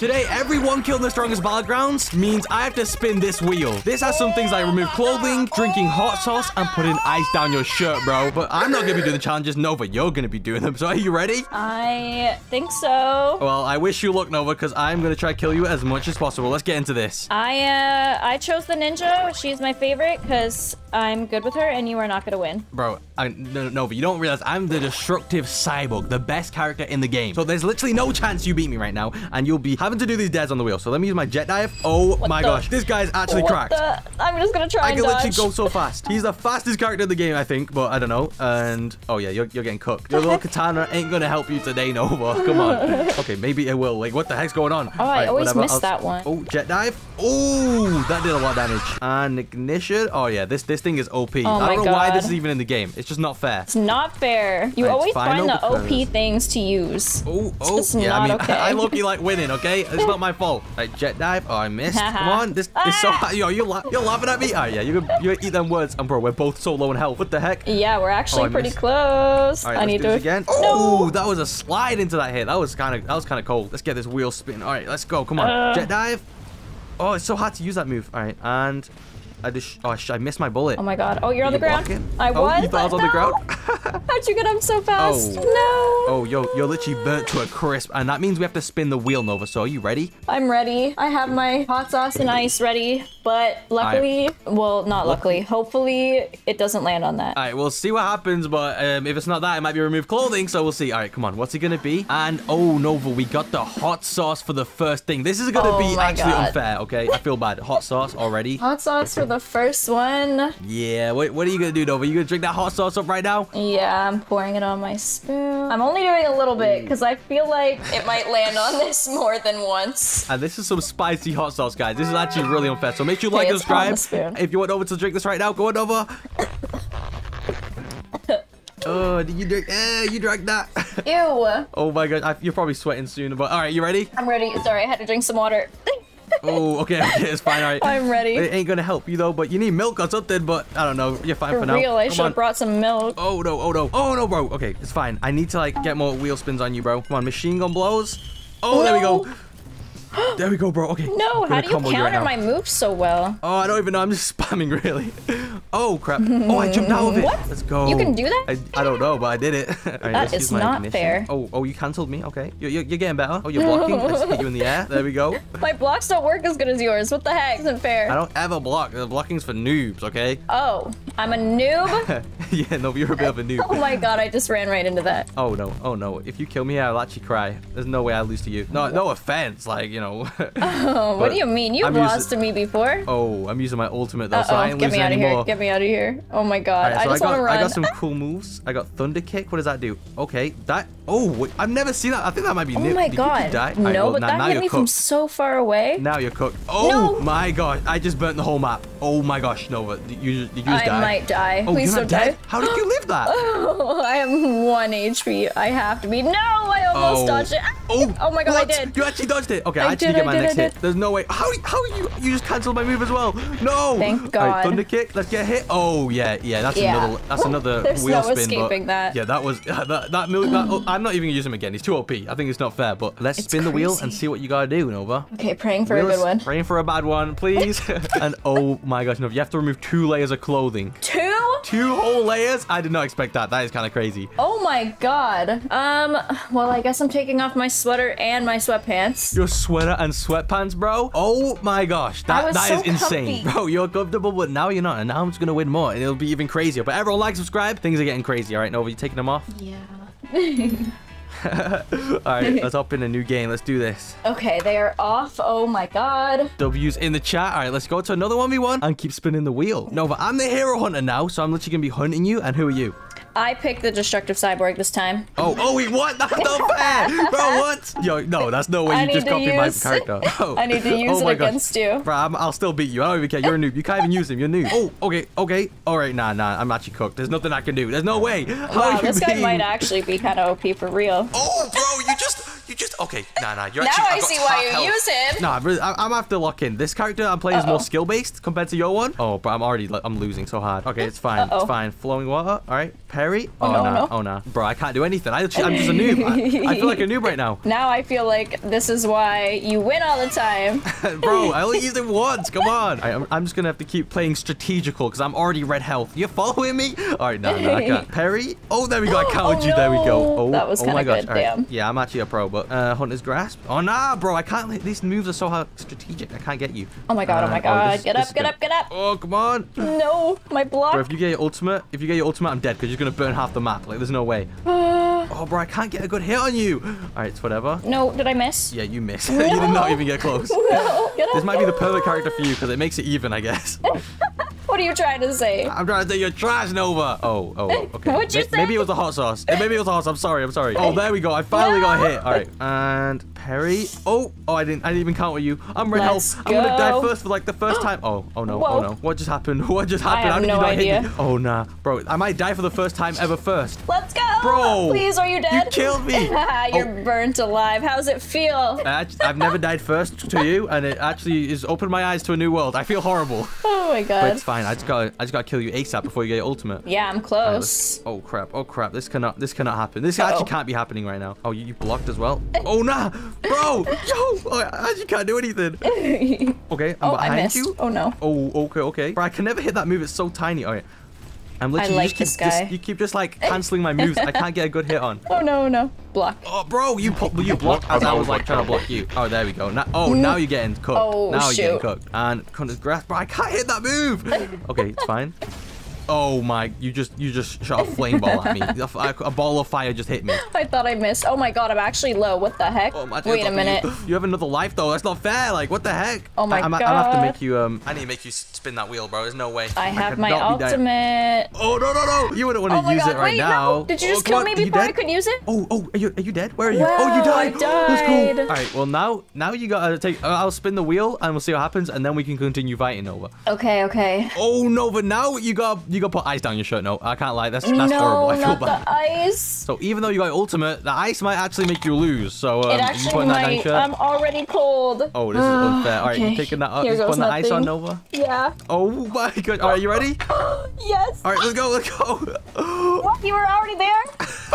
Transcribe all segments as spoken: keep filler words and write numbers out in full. Today, every one kill in The Strongest Battlegrounds means I have to spin this wheel. This has some things like remove clothing, drinking hot sauce, and putting ice down your shirt, bro. But I'm not going to be doing the challenges. Nova, you're going to be doing them. So are you ready? I think so. Well, I wish you luck, Nova, because I'm going to try to kill you as much as possible. Let's get into this. I, uh, I chose the ninja. She's my favorite because I'm good with her, and you are not going to win. Bro, I, no, Nova, you don't realize I'm the destructive cyborg, the best character in the game. So there's literally no chance you beat me right now, and you'll be having to do these dares on the wheel. So let me use my jet dive. Oh what my the? gosh. This guy's actually what cracked. The? I'm just going to try I and can dodge. literally go so fast. He's the fastest character in the game, I think, but I don't know. And oh yeah, you're, you're getting cooked. Your little katana ain't going to help you today, Nova. Come on. Okay, maybe it will. Like, what the heck's going on? Oh, right, I always whatever. missed I'll... that one. Oh, jet dive. Oh, that did a lot of damage. And ignition. Oh yeah, this this thing is O P. Oh, I don't know God. why this is even in the game. It's just not fair. It's not fair. You right, always find the O P things to use. Oh, oh. It's yeah, not I mean, okay. I low-key like winning, okay? It's not my fault. Right, jet dive. Oh, I missed. Come on. This is so hot. Yo, you're, la you're laughing at me? Oh, yeah. You're gonna, you're gonna eat them words. And, bro, we're both so low in health. What the heck? Yeah, we're actually oh, pretty missed. close. All right, I need do to... again. Oh, no. That was a slide into that hit. That was kind of that was kind of cold. Let's get this wheel spinning. All right, let's go. Come on. Uh... Jet dive. Oh, it's so hard to use that move. All right, and... I just, oh, I missed my bullet. Oh my God. Oh, you're on the ground. I was. You thought I was on the ground? How'd you get up so fast? No. Oh, yo, you're literally burnt to a crisp. And that means we have to spin the wheel, Nova. So are you ready? I'm ready. I have my hot sauce and ice ready. But luckily, well, not luckily. Hopefully, it doesn't land on that. All right, we'll see what happens. But um, if it's not that, it might be removed clothing. So we'll see. All right, come on. What's it going to be? And oh, Nova, we got the hot sauce for the first thing. This is going to be actually unfair, okay? I feel bad. Hot sauce already. Hot sauce for the first one. Yeah, what, what are you gonna do, Nova? You gonna drink that hot sauce up right now? Yeah, I'm pouring it on my spoon. I'm only doing a little bit because I feel like it might land on this more than once. And this is some spicy hot sauce, guys. This is actually really unfair. So make sure you okay, like and subscribe. If you want Nova to drink this right now, go on, Nova. Oh, did you drink? Eh, you drank that. Ew. Oh my God, I, you're probably sweating soon. But all right, you ready? I'm ready. Sorry, I had to drink some water. Oh, okay, okay, it's fine, all right. I'm ready. It ain't gonna help you, though, but you need milk or something, but I don't know. You're fine for, for now. For real, I should have brought some milk. Oh, no, oh, no. Oh, no, bro. Okay, it's fine. I need to, like, get more wheel spins on you, bro. Come on, machine gun blows. Oh, no. There we go. There we go, bro. Okay. No, how do you counter you right my moves so well? Oh, I don't even know. I'm just spamming, really. Oh, crap. Oh, I jumped out of it. What? Let's go. You can do that? I, I don't know, but I did it. Right, that is not ignition. fair. Oh, oh, you canceled me. Okay. You're, you're, you're getting better. Oh, you're blocking. Let's hit you in the air. There we go. My blocks don't work as good as yours. What the heck? Isn't fair. I don't ever block. The blocking's for noobs, okay? Oh, I'm a noob? Yeah, no, you're a bit of a noob. Oh, my God. I just ran right into that. Oh, no. Oh, no. If you kill me, I'll actually cry. There's no way I lose to you. No, what? No offense. Like, you know. Oh, what do you mean? You've lost to me before. Oh, I'm using my ultimate though, uh -oh. so I ain't losing anymore. Get me out of here. Get me out of here. Oh my God. Right, so I just want to run. I got some cool moves. I got thunder kick. What does that do? Okay, that. Oh, wait, I've never seen that. I think that might be new. Oh my Did God. Die? No, right, well, but now, that now hit me cooked. from so far away. Now you're cooked. Oh no. My God. I just burnt the whole map. Oh my gosh, Nova. Did you, did you just I die? I might die. Oh, Please don't die. How did you live that? Oh, I am one H P. I have to be. No, I almost oh. dodged it. Oh, oh my God, what? I did. You actually dodged it. Okay, I I actually did, get my did, next hit. There's no way. How how you you just canceled my move as well? No. Thank God. All right, thunder kick. Let's get hit. Oh yeah, yeah. That's yeah. another that's another There's wheel no spin. Escaping but that. Yeah, that was that that, that, that oh, I'm not even gonna use him again. He's too O P. I think it's not fair. But let's it's spin crazy. the wheel and see what you gotta do, Nova. Okay, praying for Wheels, a good one. Praying for a bad one, please. And oh my gosh, Nova, you have to remove two layers of clothing. Two. Two whole layers? I did not expect that. That is kind of crazy. Oh my God. Um. Well, I guess I'm taking off my sweater and my sweatpants. Your sweater and sweatpants, bro? Oh my gosh. That, that so is insane. Comfy. Bro, you're comfortable, but now you're not. And now I'm just going to win more. And it'll be even crazier. But everyone like, subscribe. Things are getting crazy. All right, Nova, you taking them off? Yeah. All right, let's hop in a new game. Let's do this. Okay, they are off. Oh my God. W's in the chat. All right, let's go to another one v one and keep spinning the wheel. Nova, I'm the hero hunter now, so I'm literally going to be hunting you. And who are you? I picked the destructive cyborg this time. Oh, oh, wait, what? That's not fair. Bro, what? Yo, no, that's no way I you just copied use... my character. Oh. I need to use oh it against gosh. you. Bro, I'm, I'll still beat you. I don't even care. You're a noob. You can't even use him. You're a noob. Oh, okay, okay. All right, nah, nah. I'm actually cooked. There's nothing I can do. There's no way. How wow, this mean? guy might actually be kind of O P for real. Oh, bro, you just... You just Okay, nah, nah. You're now actually, I I've see why you health. use him. Nah, I'm, really, I'm, I'm after lock in. This character I'm playing uh -oh. is more skill based compared to your one. Oh, but I'm already I'm losing so hard. Okay, it's fine. Uh -oh. It's fine. Flowing water. All right, Perry. Oh, oh no, nah, no. Oh nah. Bro, I can't do anything. I, I'm just a noob. I, I feel like a noob right now. Now I feel like this is why you win all the time. Bro, I only used it once. Come on. I, I'm, I'm just gonna have to keep playing strategical because I'm already red health. You're following me? All right, nah, nah, I can't. Perry. Oh, there we go. I counted oh, you. No. There we go. Oh, that was oh my gosh. Good. Right. Damn. Yeah, I'm actually a pro, but. Uh, Hunter's grasp. Oh nah, bro! I can't. These moves are so hard, strategic. I can't get you. Oh my god! Uh, oh my god! Oh, this, get up! Get up! Get up! Oh come on! No, my block. Bro, if you get your ultimate, if you get your ultimate, I'm dead because you're gonna burn half the map. Like there's no way. Oh bro, I can't get a good hit on you. All right, it's whatever. No, did I miss? Yeah, you missed. No. You did not even get close. No, get up. This might be the perfect character for you because it makes it even, I guess. What are you trying to say? I'm trying to say you're trash, Nova. Oh, oh, okay. What'd you Ma say? Maybe it was the hot sauce. Maybe it was the hot sauce. I'm sorry. I'm sorry. Oh, there we go. I finally no. got hit. All right. And Perry. Oh, oh, I didn't. I didn't even count with you. I'm red health. I'm gonna die first for like the first time. Oh, oh no, Whoa. oh no. What just happened? What just happened? I have How did no you not idea. Hit me? Oh nah, bro. I might die for the first time ever first. Let's go, bro. Please, are you dead? You killed me. You're oh. burnt alive. How's it feel? I, I've never died first to you, and it actually is opened my eyes to a new world. I feel horrible. Oh my god. But it's fine. I just gotta, I just gotta kill you ASAP before you get your ultimate. Yeah, I'm close. Right, oh crap! Oh crap! This cannot, this cannot happen. This Uh-oh. actually can't be happening right now. Oh, you, you blocked as well. Oh nah, bro! Yo, oh, I actually can't do anything. Okay, I'm oh, behind I missed. you. Oh no. Oh, okay, okay. Bro, I can never hit that move. It's so tiny. All right. I'm literally I like you just this keep, guy. Just, you keep just like canceling my moves. I can't get a good hit on. Oh no, no. Block. Oh, bro, you you blocked as I was like trying to block you. Oh, there we go. Now, oh, now you're getting cooked. Oh, now shoot. you're getting cooked. And Hunter's grasp. Bro, I can't hit that move. Okay, it's fine. Oh my! You just you just shot a flame ball at me. A, a ball of fire just hit me. I thought I missed. Oh my god! I'm actually low. What the heck? Oh, Wait a minute. You, you have another life though. That's not fair. Like what the heck? Oh my I, I'm, god! I have to make you. Um, I need to make you spin that wheel, bro. There's no way. I, I have my ultimate. Oh no no no! You wouldn't want to oh use god. it right Wait, now. No. Did you just oh, kill me before I could use it? Oh oh! Are you are you dead? Where are you? Wow, oh you died. I died. Let's go. All right. Well now now you gotta take. Uh, I'll spin the wheel and we'll see what happens and then we can continue fighting Nova. Okay okay. Oh no! But now you got you. You gotta put ice down your shirt. No, I can't lie. That's that's no, horrible. I feel not bad. The ice. So even though you got ultimate, the ice might actually make you lose. So um, it actually putting that might. Down your shirt. I'm already cold. Oh, this is unfair. All right, okay. You're taking that. Up. You're putting nothing. the ice on Nova. Yeah. Oh my god. All right, you ready? Yes. All right, let's go. Let's go. What? You were already there?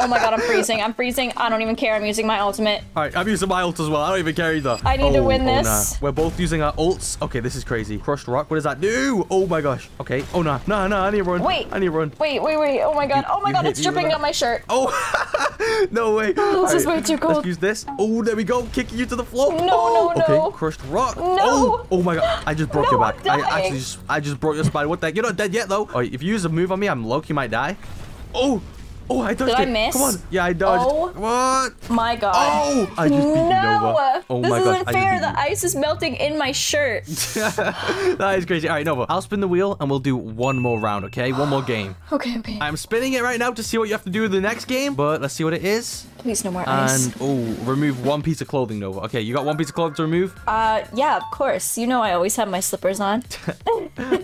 Oh my god, I'm freezing. I'm freezing. I don't even care. I'm using my ultimate. All right, I'm using my ult as well. I don't even care either. I need oh, to win this. Oh, nah. We're both using our ults. Okay, this is crazy. Crushed rock. What does that do? Oh my gosh. Okay. Oh no. No no. I need to run. Wait. I need to run. Wait, wait, wait. Oh my god. You, oh my god, it's dripping on my shirt. Oh. No way. Oh, this right. is way too cold. Let's use this. Oh, there we go. Kicking you to the floor. No, oh. no, no. Okay, crushed rock. No. Oh, oh my god. I just broke no, your back. I actually just I just broke your spine. What the heck? You're not dead yet though. Oh, if you use a move on me, I'm low key might die. Oh. Oh, I dodged Did it. I miss? Come on. Yeah, I dodged. Oh, what? My god. Oh, I just beat no. you, Nova. Oh, this my god. This isn't fair. The ice is melting in my shirt. That is crazy. All right, Nova, I'll spin the wheel and we'll do one more round, okay? One more game. Okay, okay. I'm spinning it right now to see what you have to do in the next game, but let's see what it is. Please, no more ice. And, oh, remove one piece of clothing, Nova. Okay, you got one piece of clothing to remove? Uh, yeah, of course. You know I always have my slippers on.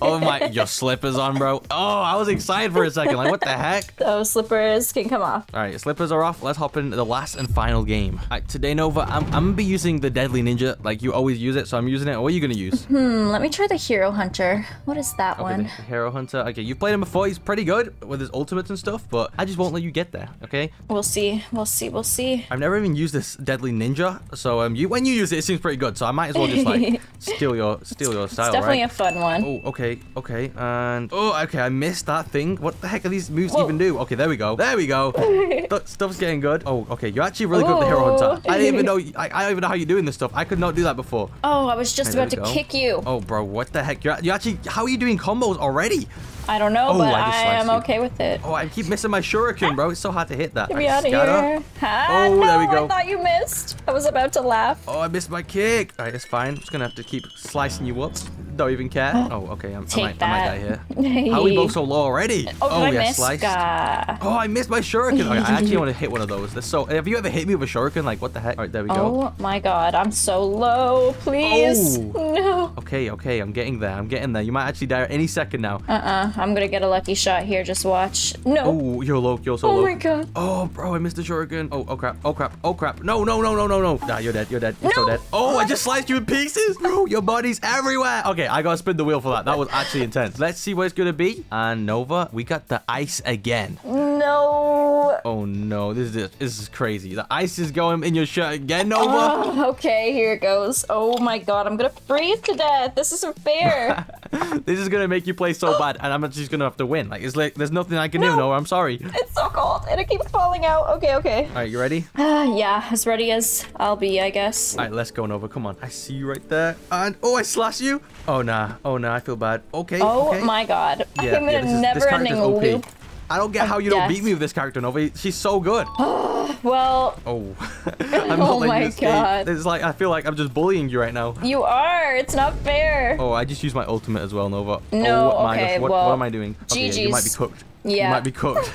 Oh, my. Your slippers on, bro. Oh, I was excited for a second. Like, what the heck? Those slippers can come off. All right, slippers are off. Let's hop into the last and final game. All right, today, Nova, I'm, I'm gonna be using the Deadly Ninja. Like, you always use it, so I'm using it. What are you gonna use? Hmm, let me try the Hero Hunter. What is that okay, one? Hero Hunter. Okay, you've played him before. He's pretty good with his ultimates and stuff, but I just won't let you get there, okay? We'll see. We'll see. We'll see. I've never even used this Deadly Ninja, so um, you when you use it, it seems pretty good, so I might as well just, like, steal your steal your style, right? It's definitely right? a fun one. Oh, okay. Okay, and... Oh, okay, I missed that thing. What the heck are these moves Whoa. even do? Okay, there we go. There we go. Stuff's getting good. Oh, okay. You're actually really Ooh. good with the Hero Hunter. I didn't even know. I, I don't even know how you're doing this stuff. I could not do that before. Oh, I was just okay, about to go. kick you. Oh, bro, what the heck? You're, you're actually. How are you doing combos already? I don't know, oh, but I, I am you. okay with it. Oh, I keep missing my shuriken, bro. It's so hard to hit that. Get me out of here. Ah, oh, no, there we go. I thought you missed. I was about to laugh. Oh, I missed my kick. All right, it's fine. I'm just going to have to keep slicing you up. Don't even care. Oh, okay. I'm, Take I, might, that. I might die here. How are we both so low already? Oh, oh I yeah, missed. Sliced. Uh... Oh, I missed my shuriken. Right, I actually want to hit one of those. That's so. Have you ever hit me with a shuriken? Like, what the heck? All right, there we go. Oh, my God. I'm so low. Please. Oh. No. Okay, okay. I'm getting there. I'm getting there. You might actually die any second now. Uh-uh. Uh, I'm gonna get a lucky shot here. Just watch. No. Oh, yo, low, yo, so low. Oh my god. Oh, bro, I missed the shuriken. Oh, oh crap. Oh crap. Oh crap. No, no, no, no, no, no. Nah, you're dead. You're dead. You're no. so dead. Oh, I just sliced you in pieces, bro. Your body's everywhere. Okay, I gotta spin the wheel for that. That was actually intense. Let's see what it's gonna be. And Nova, we got the ice again. No. Oh no, this is this is crazy. The ice is going in your shirt again, Nova. Oh, okay, here it goes. Oh my god, I'm gonna freeze to death. This isn't fair. This is gonna make you play so bad, and I'm just gonna have to win. Like, it's like there's nothing I can no. do. No, I'm sorry. It's so cold, and it keeps falling out. Okay, okay. All right, you ready? Uh, yeah, as ready as I'll be, I guess. All right, let's go, Nova. Come on. I see you right there, and oh, I slashed you. Oh nah, oh nah, I feel bad. Okay. Oh okay. my god. Yeah, I'm in yeah, a never-ending loop. I don't get how you don't yes. beat me with this character, Nova. She's so good. Well. Oh. I'm oh my god. It's like I feel like I'm just bullying you right now. You are. It's not fair. Oh, I just used my ultimate as well, Nova. No. Oh my okay. gosh. What, well, what am I doing? Okay, G G's. Yeah, you might be cooked. Yeah. You might be cooked.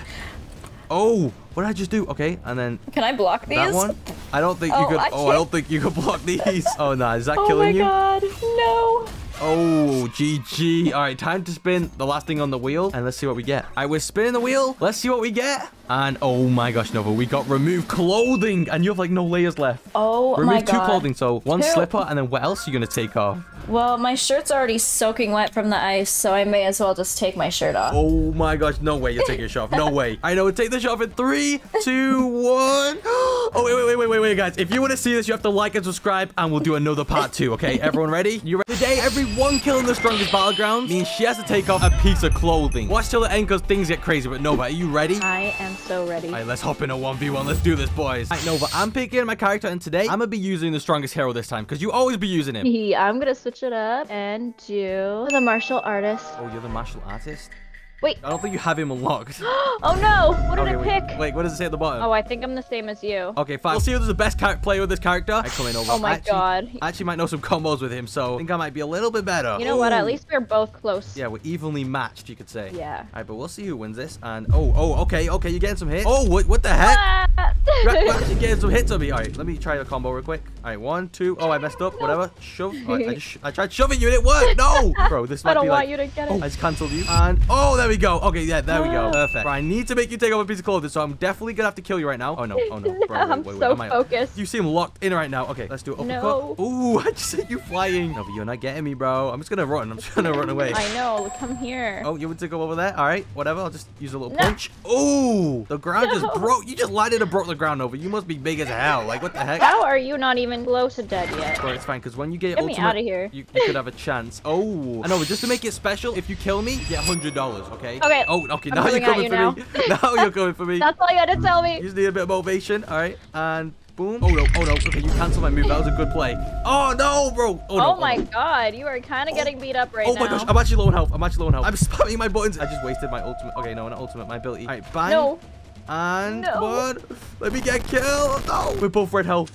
Oh, what did I just do? Okay, and then. Can I block these? That one. I don't think oh, you could. I oh, I don't think you could block these. Oh no, nah, is that oh killing you? Oh my god. No. Oh, G G. All right, time to spin the last thing on the wheel, and let's see what we get. All right, we're spinning the wheel. Let's see what we get. And oh my gosh, Nova, we got remove clothing, and you have like no layers left. Oh remove my god. Remove two clothing, so one Who? slipper, and then what else are you gonna take off? Well, my shirt's already soaking wet from the ice, so I may as well just take my shirt off. Oh my gosh, no way you're taking your shirt off. No way. I know, take the shirt off in three, two, one. Oh, wait, wait, wait, wait, wait, wait, guys. If you want to see this, you have to like and subscribe, and we'll do another part two, okay? Everyone ready? You ready? Today, every one kill in the strongest battleground means she has to take off a piece of clothing. Watch till the end, because things get crazy. But Nova, are you ready? I am so ready. All right, let's hop in a one v one. Let's do this, boys. All right, Nova, I'm picking my character, and today, I'm going to be using the strongest hero this time, because you always be using him. I'm going to switch it up and do the martial artist. Oh, you're the martial artist? Wait. I don't think you have him unlocked. Oh, no. What did okay, I pick? Wait. wait, what does it say at the bottom? Oh, I think I'm the same as you. Okay, fine. We'll see who's the best player with this character. I come in over. Oh, my actually, God. I actually might know some combos with him, so I think I might be a little bit better. You know Ooh. what? At least we're both close. Yeah, we're evenly matched, you could say. Yeah. All right, but we'll see who wins this. And oh, oh, okay, okay. You're getting some hits. Oh, what, what the heck? Ah! You're actually getting some hits on me. All right, let me try your combo real quick. All right, one, two. Oh, I messed up. No. Whatever. Shove. Right, I, just, I tried shoving you and it worked. No. Bro, this might I don't be want like, you to get it. Oh, I just canceled you. And oh, there There we go. Okay, yeah, there we go. Perfect. Bro, I need to make you take off a piece of clothing, so I'm definitely gonna have to kill you right now. Oh no, oh no. Bro, wait, wait, wait. I'm so focused. You seem locked in right now. Okay, let's do uppercut. No. Ooh, I just hit you flying. No, but you're not getting me, bro. I'm just gonna run. I'm just gonna run away. I know. Come here. Oh, you want to go over there? All right, whatever. I'll just use a little no. punch. Ooh, the ground no. just broke. You just landed and broke the ground over. You must be big as hell. Like, what the heck? How are you not even close to dead yet? Bro, it's fine, because when you get, get ultimate, me out of here. You, you could have a chance. Oh, I know, but just to make it special, if you kill me, you get one hundred dollars. Okay. Okay. Oh, okay. Now you're coming for me. Now you're coming for me. That's all you had to tell me. You just need a bit of motivation. All right. And boom. Oh, no. Oh, no. Okay. You canceled my move. That was a good play. Oh, no, bro. Oh, no. Oh, my God. You are kind of getting beat up right now. Oh, my gosh. I'm actually low on health. I'm actually low on health. I'm spamming my buttons. I just wasted my ultimate. Okay. No, not ultimate. My ability. All right. Bang. No. And one. Let me get killed. No. We're both red health.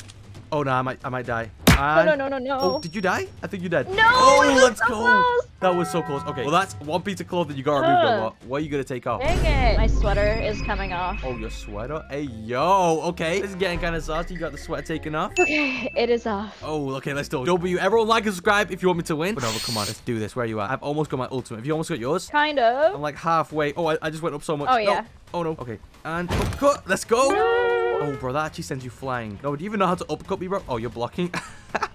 Oh, no. I might, I might die. And no, no, no, no, no. Oh, did you die? I think you died. No, oh, let's so go. Close. That was so close. Okay, well, that's one piece of cloth that you got to remove. Though. What? What are you going to take off? Dang it. My sweater is coming off. Oh, your sweater? Hey, yo. Okay, this is getting kind of saucy. You got the sweater taken off. Okay, it is off. Oh, okay, let's do it. W, everyone like and subscribe if you want me to win. But no, come on, let's do this. Where are you at? I've almost got my ultimate. Have you almost got yours? Kind of. I'm like halfway. Oh, I, I just went up so much. Oh, yeah. No. Oh, no. Okay, and uppercut. Let's go. No. Oh, bro, that actually sends you flying. No, do you even know how to uppercut me, bro? Oh, you're blocking.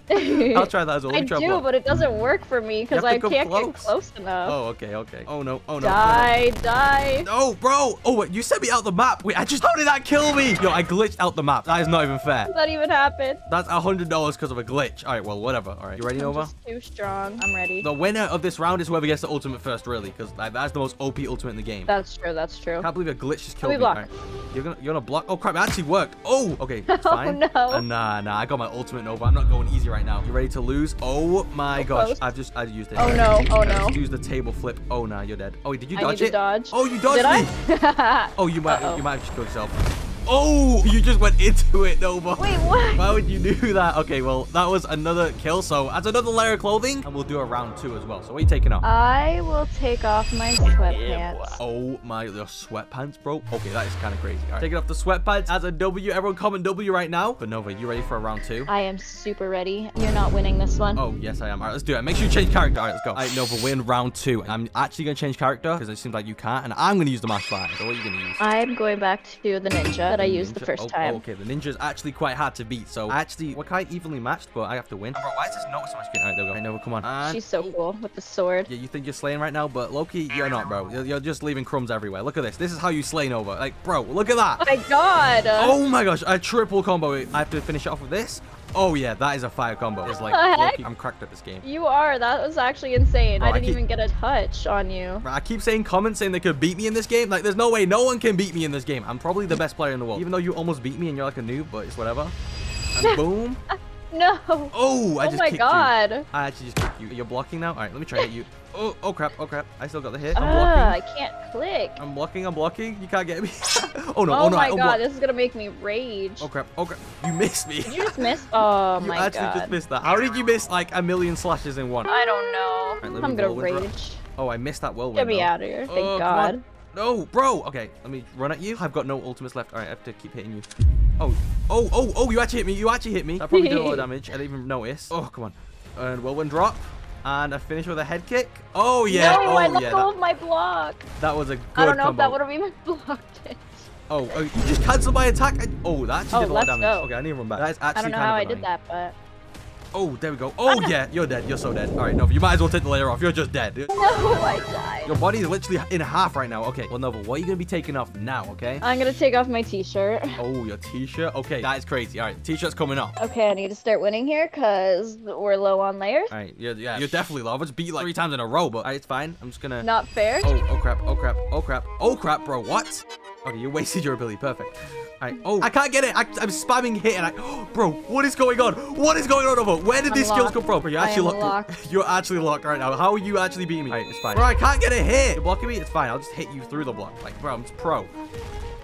I'll try that as well. I do, block. But it doesn't work for me because I can't close. get close enough. Oh, okay, okay. Oh, no, oh, no. Die, oh, no. die. Oh, bro. Oh, wait, you sent me out the map. Wait, I just, how did that kill me? Yo, I glitched out the map. That is not even fair. How did that even happen? That's one hundred dollars because of a glitch. All right, well, whatever. All right, you ready, Nova? I'm just too strong. I'm ready. The winner of this round is whoever gets the ultimate first, really, because like, that's the most O P ultimate in the game. That's true, that's true. I can't believe a glitch just killed me. All right. You're gonna, you're gonna block. Oh, crap, it actually worked. Oh, okay, it's fine. Oh, no. Uh, nah, nah, I got my ultimate, Nova. I'm not going easy right now. You ready to lose? Oh my so gosh. Close. I've just I used it. Oh no. Oh no. I just used the table flip. Oh nah, you're dead. Oh, did you dodge I need it? To dodge. Oh, you dodged did me. I? Oh, you might uh -oh. you might have just killed yourself. Oh, you just went into it, Nova. Wait, what? Why would you do that? Okay, well, that was another kill. So that's another layer of clothing. And we'll do a round two as well. So what are you taking off? I will take off my sweatpants. Yeah, oh, my the sweatpants, bro. Okay, that is kind of crazy. All right, taking off the sweatpants as a W. Everyone comment W right now. But Nova, you ready for a round two? I am super ready. You're not winning this one. Oh, yes, I am. All right, let's do it. Make sure you change character. All right, let's go. All right, Nova, we're in round two. And I'm actually going to change character because it seems like you can't. And I'm going to use the mask fire. So what are you going to use? I'm going back to the ninja that I used the first oh, time. Oh, okay, the ninja is actually quite hard to beat. So actually, we're kind of evenly matched, but I have to win. Bro, why is this notice on my screen? All right, there we go. All right, Nova, come on. And... she's so cool with the sword. Yeah, you think you're slaying right now, but Loki, you're not, bro. You're, you're just leaving crumbs everywhere. Look at this. This is how you slay Nova. Like, bro, look at that. Oh my god. Oh my gosh, a triple combo. I have to finish it off with this. Oh, yeah, that is a fire combo. It's like, Loki, I'm cracked at this game. You are. That was actually insane. Oh, I didn't I keep... even get a touch on you. I keep saying comments saying they could beat me in this game. Like, there's no way no one can beat me in this game. I'm probably the best player in the world. Even though you almost beat me and you're like a noob, but it's whatever. And boom. No. Oh, I just oh my kicked god. You. I actually just kicked you. You're blocking now? All right, let me try to hit you. Oh, oh, crap. Oh, crap. I still got the hit. I'm blocking. Uh, I can't click. I'm blocking. I'm blocking. You can't get me. Oh, no. Oh, oh no, my god. This is going to make me rage. Oh, crap. Oh, crap. You missed me. Did you just missed? Oh, my god. You actually just missed that. How did you miss, like, a million slashes in one? I don't know. Right, I'm going to rage. Oh, I missed that whirlwind. Get me out of here. Thank oh, god. No, bro. Okay, let me run at you. I've got no ultimates left. All right, I have to keep hitting you. Oh, oh, oh, oh, you actually hit me. You actually hit me. I probably did a lot of damage. I didn't even notice. Oh, come on. And whirlwind drop. And I finish with a head kick. Oh, yeah. No, oh, I let yeah, go that, of my block. That was a good combo. I don't know combo. If that would have even blocked it. Oh, oh, you just canceled my attack. I, oh, that actually oh, did a lot of damage. Go. Okay, I need to run back. That is actually I don't know how I did that, but... oh, there we go. Oh, yeah. You're dead. You're so dead. All right, Nova, you might as well take the layer off. You're just dead. No, I died. Your body is literally in half right now. Okay, well, Nova, what are you going to be taking off now, okay? I'm going to take off my T-shirt. Oh, your T-shirt? Okay, that is crazy. All right, T-shirt's coming off. Okay, I need to start winning here because we're low on layers. All right, yeah, yeah, you're definitely low. I've just beat you like three times in a row, but all right, it's fine. I'm just going to... not fair. Oh, oh, crap. Oh, crap. Oh, crap. Oh, crap, bro. What? Okay, you wasted your ability. Perfect. All right. Oh, I can't get it. I, I'm spamming hit, and I... oh, bro, what is going on? What is going on over? Where did I'm these locked. Skills come from? Bro, you're actually locked. locked. You're actually locked right now. How are you actually beating me? All right, it's fine. Bro, I can't get a hit. You're blocking me? It's fine. I'll just hit you through the block. Like, bro, I'm just pro.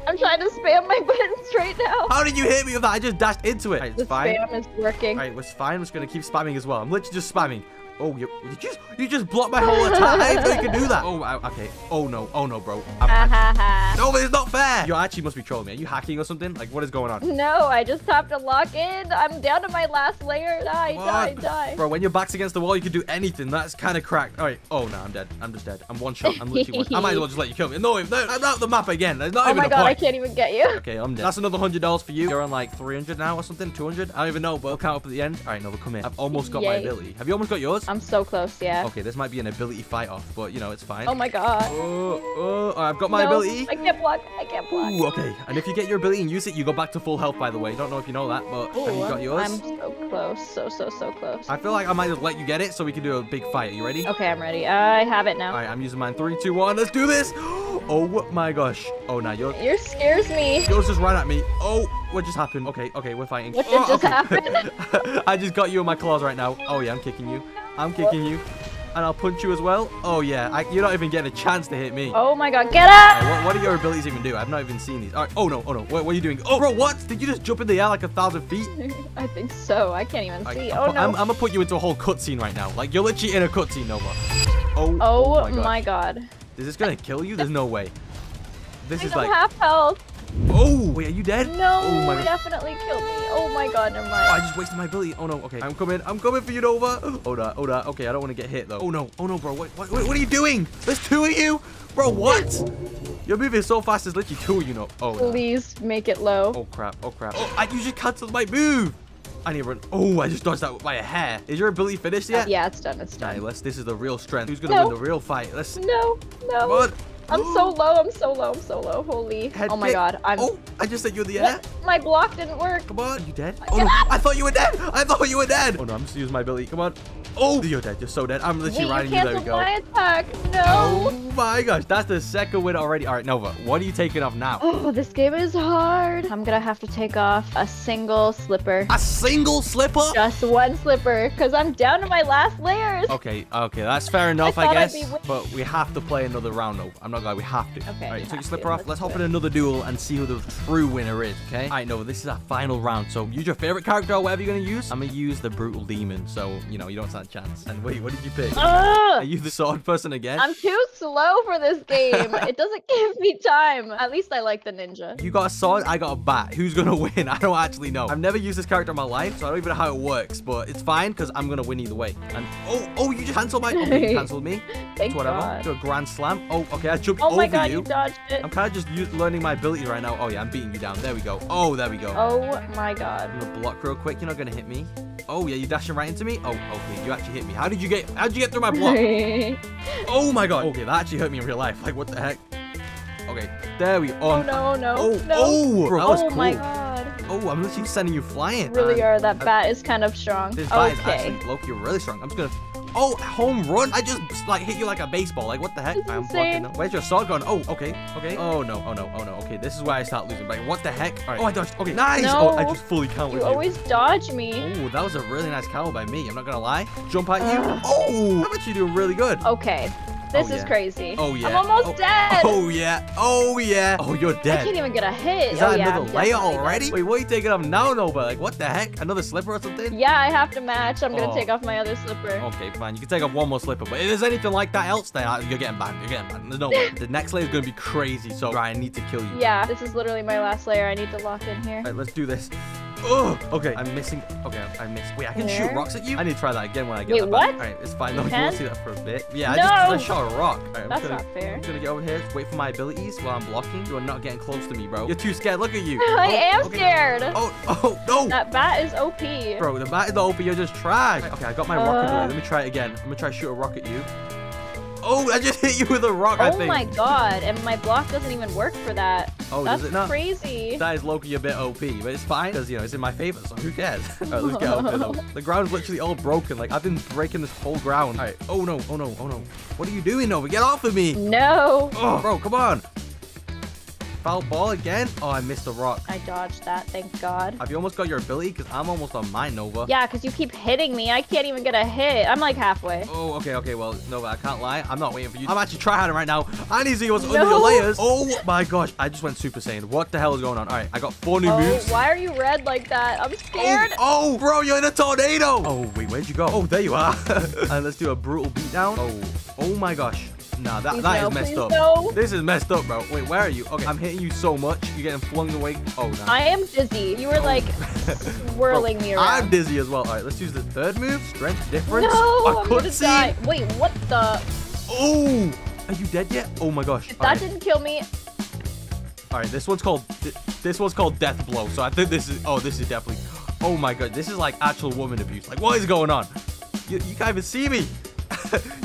I'm trying to spam my buttons right now. How did you hit me with that? I just dashed into it. All right, it's the fine. Spam is working. All right, it's fine. I'm just going to keep spamming as well. I'm literally just spamming. Oh, you, you just you just blocked my whole attack. I didn't know you could do that. Oh, okay. Oh no. Oh no, bro. I'm actually... no, but it's not fair. You actually must be trolling me. Are you hacking or something? Like, what is going on? No, I just have to lock in. I'm down to my last layer. Die, what? die, die. Bro, when your back's against the wall, you can do anything. That's kind of cracked. All right. Oh no, I'm dead. I'm just dead. I'm one shot. I'm literally one. I might as well just let you kill me. No, no, I'm out the map again. There's not oh even my a god, point. I can't even get you. Okay, I'm dead. That's another hundred dollars for you. You're on like three hundred now or something. Two hundred. I don't even know, but I'll count up at the end. All right, Nova, come here. I've almost got Yay. my ability. Have you almost got yours? I'm so close, yeah. Okay, this might be an ability fight off, but you know, it's fine. Oh my god. Oh, oh, I've got my no, ability. I can't block. I can't block. Ooh, okay. And if you get your ability and use it, you go back to full health, by the way. Don't know if you know that, but ooh, have you got yours? I'm so close. So, so, so close. I feel like I might just let you get it so we can do a big fight. Are you ready? Okay, I'm ready. I have it now. All right, I'm using mine. Three, two, one. Let's do this. Oh my gosh. Oh, now yours. Yours scares me. Yours just ran at me. Oh, what just happened? Okay, okay, we're fighting. What did oh, just okay. happen? I just got you in my claws right now. Oh, yeah, I'm kicking you. I'm kicking you. And I'll punch you as well. Oh, yeah. I, you're not even getting a chance to hit me. Oh, my God. Get up! Right, what, what do your abilities even do? I've not even seen these. All right. Oh, no. Oh, no. What, what are you doing? Oh, bro, what? Did you just jump in the air like a thousand feet? I think so. I can't even right, see. I'll, oh, no. I'm, I'm going to put you into a whole cutscene right now. Like, you're literally in a cutscene, Nova. Oh, oh, oh my, God. my God. Is this going to kill you? There's no way. This I is like... half health. Oh, wait, are you dead? No, oh, my... definitely killed me. Oh my god, never mind. Oh, I just wasted my ability. Oh no, okay. I'm coming. I'm coming for you, Nova. Oh no, oh no. Okay, I don't want to get hit though. Oh no, oh no, bro. Wait, what, what, what are you doing? There's two of you? Bro, what? You're moving so fast, there's literally two of you, know. Oh, no. Please make it low. Oh crap, oh crap. Oh, I, you just canceled my move. I need to run. Oh, I just dodged that by a hair. Is your ability finished yet? Uh, yeah, it's done, it's done. Right, let's, this is the real strength. Who's going to no. win the real fight? Let's... no, no. What? I'm so low, I'm so low, I'm so low. Holy. Head oh my kick. god. I'm... oh, I just said you're the air. My block didn't work. Come on. Are you dead? Oh, no. I thought you were dead. I thought you were dead. Oh, no, I'm just using my ability. Come on. Oh, you're dead. You're so dead. I'm literally Wait, riding you. you. There we go. My attack. No. Oh, my gosh. That's the second win already. All right, Nova, what are you taking off now? Oh, this game is hard. I'm going to have to take off a single slipper. A single slipper? Just one slipper because I'm down to my last layers. Okay, okay. That's fair enough, I, I guess. But we have to play another round, Nova. I'm not can't go. We have to. Okay. All right, you took your slipper off. Let's, Let's hop in another duel and see who the true winner is, okay? All right, Nova, this is our final round. So use your favorite character or whatever you're going to use. I'm going to use the Brutal Demon. So, you know, you don't stand a chance. And wait, what did you pick? Ugh! Are you the sword person again? I'm too slow for this game. It doesn't give me time. At least I like the ninja. You got a sword, I got a bat. Who's going to win? I don't actually know. I've never used this character in my life, so I don't even know how it works. But it's fine because I'm going to win either way. And oh, oh, you just canceled my... Oh, you canceled me. Thank whatever. God. Do a grand slam. Oh, okay. I jumped oh over you. Oh my God, you. you dodged it. I'm kind of just use, learning my ability right now. Oh yeah, I'm beating you down. There we go. Oh, there we go. Oh my God. I'm gonna block real quick. You're not gonna hit me. Oh yeah, you're dashing right into me. Oh, okay. You actually hit me. How did you get? How did you get through my block? Oh my God. Okay, that actually hurt me in real life. Like what the heck? Okay, there we are. Oh no, no. Oh, no. oh, bro, that was oh cool. my God. Oh, I'm literally sending you flying. Really are. That bat I, is kind of strong. This bat okay. is actually, Loki, you're really strong. I'm just gonna. Oh, home run! I just like hit you like a baseball. Like what the heck? I'm blocking them. Where's your sword going? Oh, okay, okay. Oh no, oh no, oh no. Okay, this is where I start losing. Like what the heck? All right. Oh, I dodged. Okay, nice. No. Oh, I just fully counted. You, you always dodge me. Oh, that was a really nice counter by me. I'm not gonna lie. Jump at you. Uh. Oh, I'm actually doing really good. Okay. This oh, is yeah. crazy. Oh, yeah. I'm almost oh. dead. Oh, yeah. Oh, yeah. Oh, you're dead. I can't even get a hit. Is that oh, yeah, another layer already? Dead. Wait, what are you taking off now, Nova? Like, what the heck? Another slipper or something? Yeah, I have to match. I'm oh. going to take off my other slipper. Okay, fine. You can take off one more slipper. But if there's anything like that else, then you're getting banned. You're getting banned. There's no way. The next layer is going to be crazy. So, right, I need to kill you. Yeah, this is literally my last layer. I need to lock in here. All right, let's do this. Oh, okay. I'm missing. Okay, I missed. Wait, I can Where? shoot rocks at you? I need to try that again when I get Wait, that back. What? All right, it's fine. No, you won't see that for a bit. Yeah, no. I just I shot a rock. All right, That's I'm gonna, not fair. I'm going to get over here. Wait for my abilities while I'm blocking. You are not getting close to me, bro. You're too scared. Look at you. I oh, am okay. scared. Oh, oh, no. That bat is O P. Bro, the bat is O P. You're just trash. Okay, I got my uh. rock away. Let me try it again. I'm going to try to shoot a rock at you. Oh, I just hit you with a rock, oh I think. Oh my God, and my block doesn't even work for that. Oh, That's does it not? crazy. That is Loki a bit O P, but it's fine because, you know, it's in my favor, so who cares? All right, let's get out of here, though. The ground's literally all broken. Like, I've been breaking this whole ground. All right, oh no, oh no, oh no. What are you doing, Nova? Get off of me. No. Oh, bro, come on. Foul ball again? Oh, I missed the rock. I dodged that, thank God. Have you almost got your ability? Because I'm almost on mine, Nova. Yeah, because you keep hitting me. I can't even get a hit. I'm like halfway. Oh, okay, okay. Well, Nova, I can't lie. I'm not waiting for you. I'm actually tryharding right now. I need to see what's no. under your layers. Oh my gosh. I just went Super Saiyan. What the hell is going on? All right, I got four new oh, moves. Why are you red like that? I'm scared. Oh, oh, bro, you're in a tornado. Oh, wait, where'd you go? Oh, there you are. And let's do a brutal beatdown. Oh, oh my gosh. Nah, that, that no, is messed up. No. This is messed up, bro. Wait, where are you? Okay, I'm hitting you so much. You're getting flung away. Oh, no. I am dizzy. You were, oh. like, swirling bro, me around. I'm dizzy as well. All right, let's use the third move. Strength difference. No, I couldn't see. Die. Wait, what the? Oh, are you dead yet? Oh, my gosh. If that right. didn't kill me. All right, this one's called, this one's called Death Blow. So I think this is, oh, this is definitely, oh, my God. This is, like, actual woman abuse. Like, what is going on? You, you can't even see me.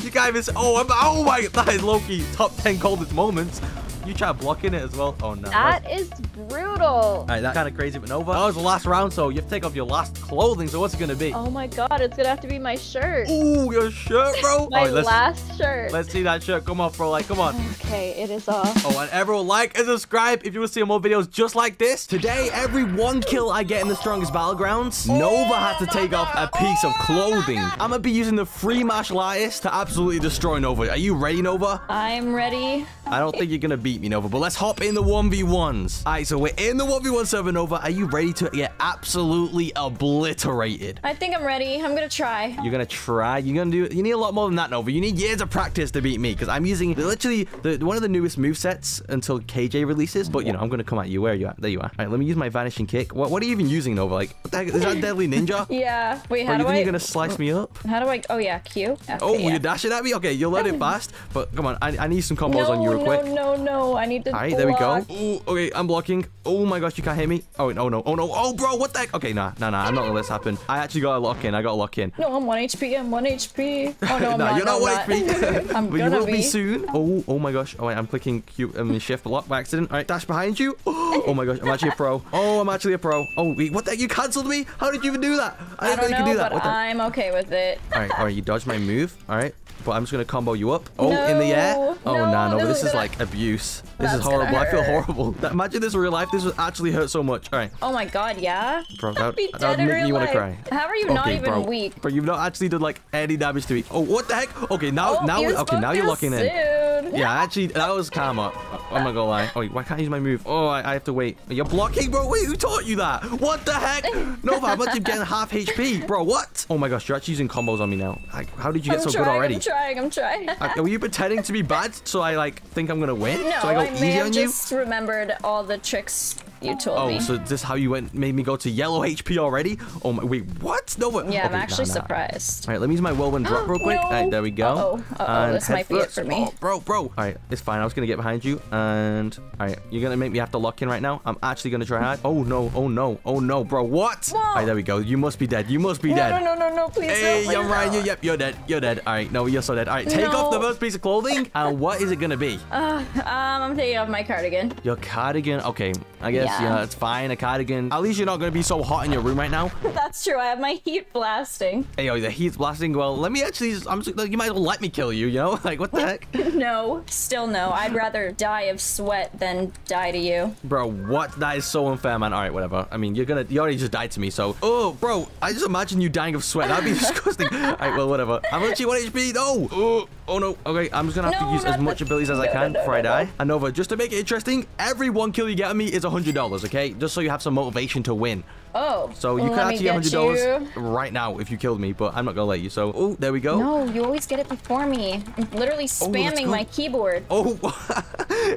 You can't even. Oh, I'm, oh my! That is Loki. Top ten coldest moments. You try blocking it as well. Oh no. That right. is brutal. All right, that's kind of crazy. But Nova, that was the last round, so you have to take off your last clothing. So what's it gonna be? Oh my God, it's gonna have to be my shirt. Ooh, your shirt, bro. my right, let's, last shirt. Let's see that shirt. Come off, bro. Like, come on. Okay, it is off. Oh, and everyone, like and subscribe if you want to see more videos just like this. Today, every one kill I get in the Strongest Battlegrounds, oh, Nova had to take off a piece oh, of clothing. I'm gonna be using the free martial artist to absolutely destroy Nova. Are you ready, Nova? I'm ready. I don't think you're gonna beat me, Nova, but let's hop in the one v ones. All right, so we're in the one v one server, Nova. Are you ready to get absolutely obliterated? I think I'm ready. I'm gonna try. You're gonna try? You're gonna do, you need a lot more than that, Nova. You need years of practice to beat me because I'm using literally the, one of the newest movesets until K J releases, but you know, I'm gonna come at you. Where are you at? There you are. All right, let me use my vanishing kick. What, what are you even using, Nova? Like, what the heck? Is that Deadly Ninja? Yeah. Wait, how or do you I? You're gonna slice me up? How do I? Oh, yeah, Q. F oh, yeah. You're dashing at me? Okay, you'll let it fast, but come on. I, I need some combos no, on you real quick. No, no, no. No, I need to. All right, block. There we go. Ooh, okay, I'm blocking. Oh my gosh, you can't hit me. Oh no, no, oh no, oh bro, what the heck? Okay, nah, nah, nah. I'm not gonna let this happen. I actually got a lock in. I got a lock in. No, I'm one H P. I'm one H P. Oh no, I'm nah, not, you're not one H P. I'm but gonna you will be. be soon. Oh, oh my gosh. Oh wait, I'm clicking Q and um, shift block by accident. All right, dash behind you. Oh my gosh, I'm actually a pro. Oh, I'm actually a pro. Oh, wait, what the heck? You cancelled me? How did you even do that? I, I don't know, you do that. But I'm okay with it. All right, all right, you dodged my move. All right. But I'm just going to combo you up. Oh, no, in the air. Oh, no, nah, no. This, this is, is gonna... like abuse. This That's is horrible. I feel horrible. Imagine this in real life. This would actually hurt so much. All right. Oh, my God. Yeah. Bro, that would make me want to cry. How are you okay, not even bro. weak? Bro, you've not actually done like any damage to me. Oh, what the heck? Okay, now, oh, now, okay, now you're locking in. Yeah, actually, that was karma. I'm not gonna lie. Oh, wait, why can't I use my move? Oh, I, I have to wait. You're blocking, bro. Wait, who taught you that? What the heck? Nova, I'm about to get half H P, bro. What? Oh my gosh, you're actually using combos on me now. Like, how did you get I'm so trying, good already? I'm trying. I'm trying. Uh, were you pretending to be bad so I like think I'm gonna win? No, so I, go I may have just you? remembered all the tricks you told oh, me. Oh, so this how you went made me go to yellow H P already? Oh my, wait, what? No. Wait, yeah, oh, I'm wait, actually nah, nah. surprised. All right, let me use my whirlwind drop real quick. No. All right, there we go. Uh oh, uh -oh. This might be it for me. Oh, bro, bro. All right, it's fine. I was gonna get behind you, and all right, you're gonna make me have to lock in right now. I'm actually gonna try hard. Oh no, oh no, oh no, bro. What? Whoa. All right, there we go. You must be dead. You must be no, dead. No, no, no, no, please. Hey, no, I'm right. You, yep, you're dead. You're dead. All right, no, you're so dead. All right, take no. off the first piece of clothing. And what is it gonna be? Uh, um, I'm taking off my cardigan. Your cardigan? Okay, I guess yeah, yeah it's fine. A cardigan. At least you're not gonna be so hot in your room right now. That's true. I have my heat blasting. Hey, yo, the heat's blasting. Well, let me actually. Just, I'm. Just, like, you might as well let me kill you. You know, like what the heck? No, still no. I'd rather die of sweat than die to you. Bro, what? That is so unfair, man. All right, whatever. I mean, you're gonna. You already just died to me, so. Oh, bro, I just imagine you dying of sweat. That'd be disgusting. All right, well, whatever. I'm literally one H P. No. Oh, oh no. Okay, I'm just gonna have no, to use as much abilities as no, I can no, no, before no, no, I die. No. And Nova, just to make it interesting, every one kill you get on me is a hundred dollars. Okay, just so you have some motivation to win. Oh, so you well, could actually get one hundred dollars right now if you killed me, but I'm not gonna let you. So, oh, there we go. No, you always get it before me. I'm literally spamming oh, my keyboard. Oh,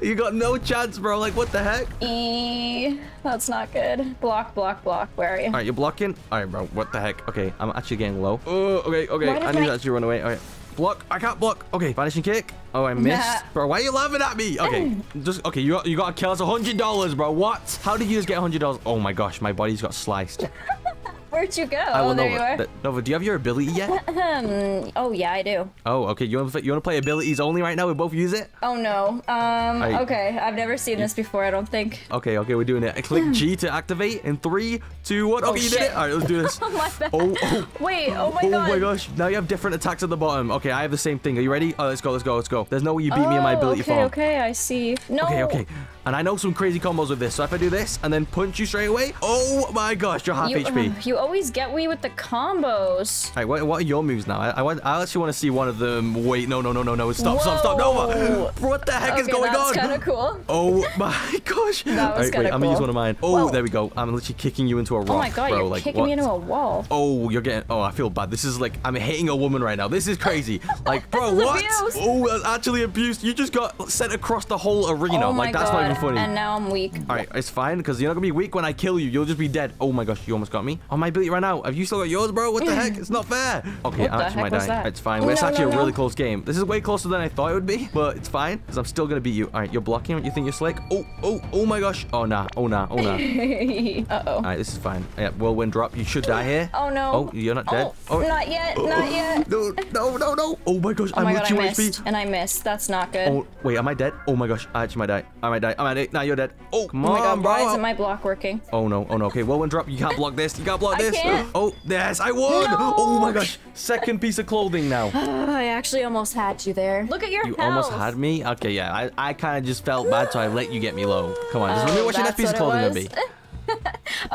you got no chance, bro. Like, what the heck? E, that's not good. Block, block, block. Where are you? All right, you're blocking. All right, bro. What the heck? Okay, I'm actually getting low. Oh, okay, okay. I need to actually run away. All right. Block. I can't block. Okay, vanishing kick. Oh, I missed. Nah. Bro, why are you laughing at me? Okay, just okay. You got, you got to kill us one hundred dollars, bro. What? How did you just get one hundred dollars? Oh my gosh, my body's got sliced. Where'd you go? I will oh, there Nova, you are. Th Nova, do you have your ability yet? um, oh, yeah, I do. Oh, okay. You want to you want to play abilities only right now? We both use it? Oh, no. Um. I, okay, I've never seen you, this before, I don't think. Okay, okay, we're doing it. I click G to activate in three, two, one. Oh, okay, shit. You did it. All right, let's do this. Oh, my bad. Oh, oh. Wait, oh, my God. Oh, my gosh. Now you have different attacks at the bottom. Okay, I have the same thing. Are you ready? Oh, let's go, let's go, let's go. There's no way you beat oh, me in my ability okay, form. Okay, okay, I see. No. Okay, okay. And I know some crazy combos with this. So if I do this and then punch you straight away, oh my gosh, you're half you, H P. Uh, you always get me with the combos. All right, what, what are your moves now? I, I, want, I actually want to see one of them. Wait, no, no, no, no, no. Stop, Whoa. stop, stop, Nova. What the heck okay, is going that's on? That's kind of cool. Oh my gosh. That was right, wait, cool. I'm going to use one of mine. Oh, Whoa. there we go. I'm literally kicking you into a rock. Oh my God, bro. you're like, kicking what? me into a wall. Oh, you're getting, oh, I feel bad. This is like, I'm hitting a woman right now. This is crazy. Like, bro, what? Abuse. Oh, that's actually abuse. You just got sent across the whole arena. Oh like, that's God. Not even funny. And now I'm weak. All right, it's fine because you're not going to be weak when I kill you. You'll just be dead. Oh my gosh, you almost got me. Oh, my ability ran out. Have you still got yours, bro? What the heck? It's not fair. Okay, I'm actually might die. It's fine. Well, it's no, actually no, no. a really close game. This is way closer than I thought it would be, but it's fine because I'm still going to beat you. All right, you're blocking. You think you're slick? Oh, oh, oh my gosh. Oh, nah. Oh, nah. Oh, nah. Uh-oh. All right, this is fine. Yeah, whirlwind drop. You should die here. Oh, no. Oh, you're not dead. Oh, oh. Not yet. Oh. Not yet. No, no, no, no. Oh, my gosh. Oh my I'm God, I missed. And I missed. That's not good. Oh, wait. Am I dead? Oh, my gosh. I actually might die. I might die. I might die. Now nah, you're dead. Oh, come on, oh my God, bro. Why isn't my block working? Oh, no. Oh, no. Okay, whirlwind drop. You can't block this. You can't block this. Can't. Oh, yes, I won. No. Oh, my gosh. Second piece of clothing now. I actually almost had you there. Look at your You health. almost had me? Okay, yeah. I, I kind of just felt bad, so I let you get me low. Come on. Just let me watch your next piece of clothing would be.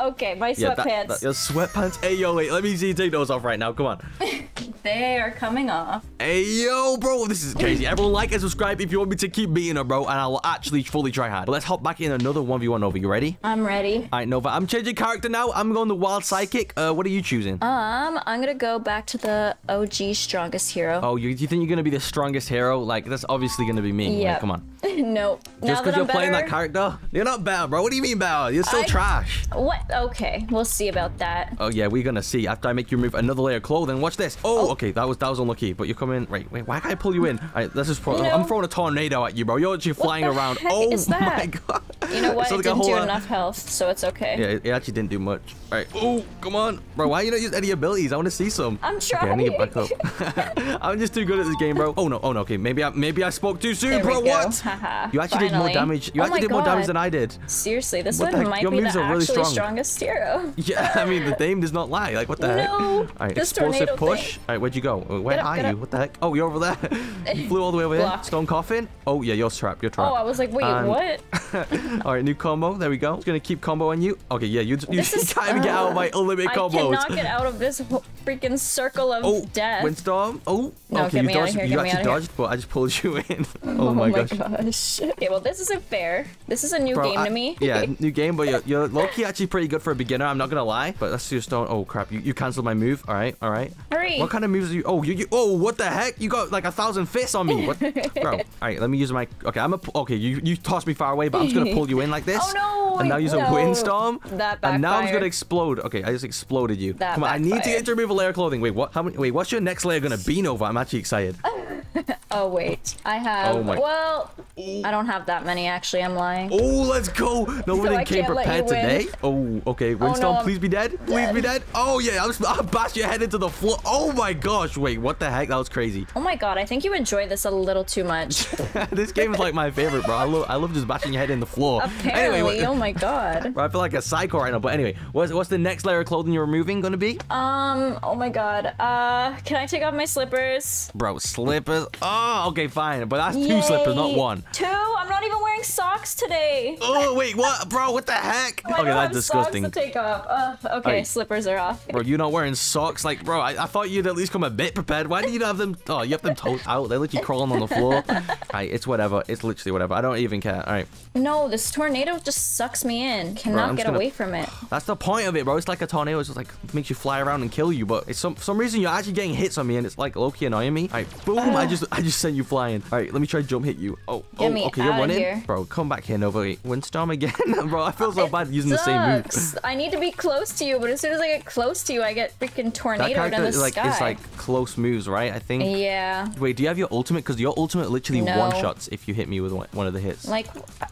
Okay, my yeah, sweatpants. That, that, your sweatpants? Hey, yo, wait. Let me see you take those off right now. Come on. They are coming off. Hey, yo, bro. This is crazy. Everyone like and subscribe if you want me to keep beating her, bro. And I'll actually fully try hard. But let's hop back in another one v one Nova. You ready? I'm ready. All right, Nova. I'm changing character now. I'm going the wild psychic. Uh, what are you choosing? Um, I'm going to go back to the O G strongest hero. Oh, you, you think you're going to be the strongest hero? Like, that's obviously going to be me. Yeah. Like, come on. Nope. Just because you're better... playing that character? You're not better, bro. What do you mean better? You're still I... trash. What? Okay. We'll see about that. Oh, yeah. We're going to see. After I make you remove another layer of clothing, watch this. Oh, oh. Okay, that was that was unlucky, but you're coming. Right, wait, why can't I pull you in? All right, let's just. Pro you know, I'm throwing a tornado at you, bro. You're just flying around. Oh is that? my god! You know what? It didn't do enough health, so it's okay. Yeah, it, it actually didn't do much. All right. Oh, come on, bro. Why are you not using any abilities? I want to see some. I'm trying. Okay, I need to get back up. I'm just too good at this game, bro. Oh no, oh no. Okay, maybe I maybe I spoke too soon, there bro. What? You actually Finally. did more damage. You oh actually did more damage than I did. Seriously, this what one might Your be the actually really strong. strongest hero. Yeah, I mean the name does not lie. Like what the no, heck? All right, explosive push. All right. Where'd you go? Where up, are you? Up. What the heck? Oh, you're over there. You flew all the way over there. Stone coffin. Oh, yeah, you're trapped. You're trapped. Oh, I was like, wait, and... what? All right, new combo. There we go. It's gonna keep comboing you. Okay, yeah, you you time uh, get out of my ultimate combos. I cannot get out of this freaking circle of oh, death. Windstorm. Oh, no, okay, you dodged. You actually dodged, but I just pulled you in. Oh, oh my, my gosh. gosh. Okay, well this isn't fair. This is a new Bro, game I, to me. Yeah, new game, but you're, you're low-key actually pretty good for a beginner. I'm not gonna lie. But let's just don't. Oh crap, you you canceled my move. All right, all right. Hurry. What kind of moves are you? Oh, you you. Oh, what the heck? You got like a thousand fists on me. What? Bro. All right, let me use my. Okay, I'm a. Okay, you you tossed me far away, but I'm just gonna pull you in like this. Oh no! And now use no. a windstorm. That backfired. And now I'm gonna explode. Okay, I just exploded you. That Come on, backfired. I need to get to remove a layer of clothing. Wait, what? How many? Wait, what's your next layer gonna be, Nova? I'm actually excited. Oh wait, I have. Oh my. Well, I don't have that many actually. I'm lying. Oh, let's go! No one so came prepared today. Oh, okay. Windstorm, oh, no, please be dead. dead. Please be dead. Oh yeah, I'm. I bashed your head into the floor. Oh my gosh! Wait, what the heck? That was crazy. Oh my god, I think you enjoy this a little too much. This game is like my favorite, bro. I love. I love just bashing your head in the floor. Apparently, anyway, what, oh my god. Bro, I feel like a psycho right now. But anyway, what's what's the next layer of clothing you're removing gonna be? Um. Oh my god. Uh. Can I take off my slippers? Bro, slippers. Oh, okay, fine. But that's Yay. two slippers, not one. Two? I'm not even wearing socks today. Oh, wait, what? Bro, what the heck? Oh, okay, that's disgusting. Socks to take off. Uh, okay, right. Slippers are off. Bro, you're not wearing socks? Like, bro, I, I thought you'd at least come a bit prepared. Why do you not have them? Oh, you have them toed out. They're literally crawling on the floor. All right, it's whatever. It's literally whatever. I don't even care. All right. No, this tornado just sucks me in. Cannot bro, get gonna... away from it. That's the point of it, bro. It's like a tornado. It's just like, it makes you fly around and kill you. But it's some, for some reason, you're actually getting hits on me, and it's like low-key annoying me. All right, boom. Uh. I just I just sent you flying. All right, let me try to jump hit you. Oh, Get oh me okay, you're running. Here. Bro, come back here, Nova. Wait, windstorm again? Bro, I feel so it bad using sucks. the same move. I need to be close to you, but as soon as I get close to you, I get freaking tornadoed in the is like, sky. It's like close moves, right? I think. Yeah. Wait, do you have your ultimate? Because your ultimate literally no. one-shots if you hit me with one of the hits. Like,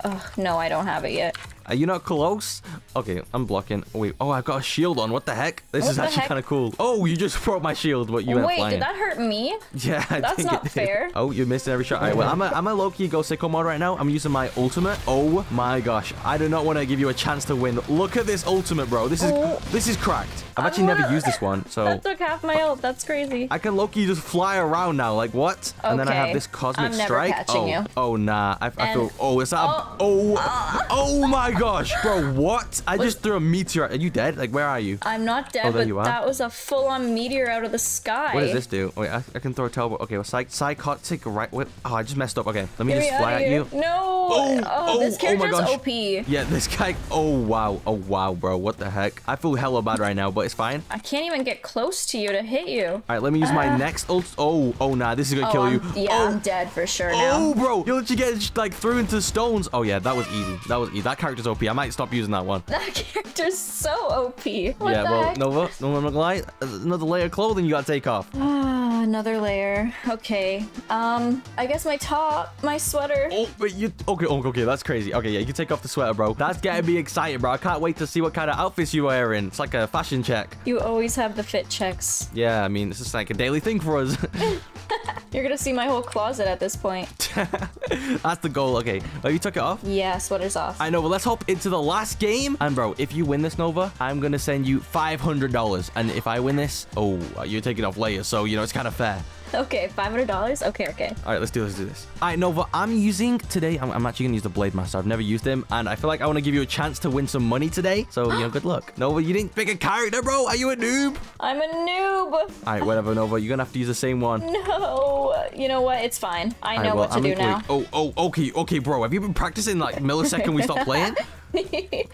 uh, no, I don't have it yet. Are you not close? Okay, I'm blocking. Oh, wait, oh, I've got a shield on. What the heck? This what is actually kind of cool. Oh, you just broke my shield, but you went Wait, flying. Did that hurt me? Yeah, I That's think not it did. fair. Oh, you're missing every shot. All right, well, I'm a, I'm a low-key go sicko mode right now. I'm using my ultimate. Oh my gosh. I do not want to give you a chance to win. Look at this ultimate, bro. This is oh. this is cracked. I've actually never used this one, so... That took half my ult. That's crazy. I can low-key just fly around now. Like, what? Okay. And then I have this cosmic I'm never strike. catching oh. you. Oh, nah. I, I feel... Oh, it's up. Oh. Oh. oh, my gosh, bro, what? I was, just threw a meteor. Are you dead? Like, where are you? I'm not dead, oh, but that was a full-on meteor out of the sky. What does this do? Wait, I, I can throw a teleport. Okay, well, psych psychotic right... What? Oh, I just messed up. Okay, let me Get just me fly at you. No! Oh, oh, oh this character's oh O P. Yeah, this guy... Oh, wow. Oh, wow, bro. What the heck? I feel hella bad right now, but it's fine. I can't even get close to you to hit you. All right, let me use uh, my next ult. Oh, oh, nah, this is gonna oh, kill I'm, you. Yeah, oh. I'm dead for sure now. Oh, bro, you'll let you get, like, threw into stones. Oh, yeah, that was easy. That was easy. That character is O P. I might stop using that one. That character's so O P. What yeah, well, heck? Nova, no, I'm not gonna lie. Another layer of clothing you gotta take off. Ah, another layer. Okay. Um, I guess my top, my sweater. Oh, but you. Okay, oh, okay, that's crazy. Okay, yeah, you can take off the sweater, bro. That's gotta be exciting, bro. I can't wait to see what kind of outfits you're wearing. It's like a fashion check. You always have the fit checks. Yeah, I mean, this is like a daily thing for us. You're gonna see my whole closet at this point. That's the goal. Okay. Oh, you took it off? Yeah, sweater's off. I know, but let's hop into the last game. And bro, if you win this, Nova, I'm gonna send you five hundred dollars. And if I win this, oh, you're taking off layers, so you know it's kind of fair. Okay, five hundred dollars? Okay, okay. All right, let's do, let's do this. All right, Nova, I'm using today, I'm, I'm actually going to use the Blade Master. I've never used him, and I feel like I want to give you a chance to win some money today. So, you know, good luck. Nova, you didn't pick a character, bro. Are you a noob? I'm a noob. All right, whatever, Nova. You're going to have to use the same one. No. You know what? It's fine. I know right, well, what to I'm do now. Like, oh, oh, okay, okay, bro. Have you been practicing, like, millisecond we stopped playing?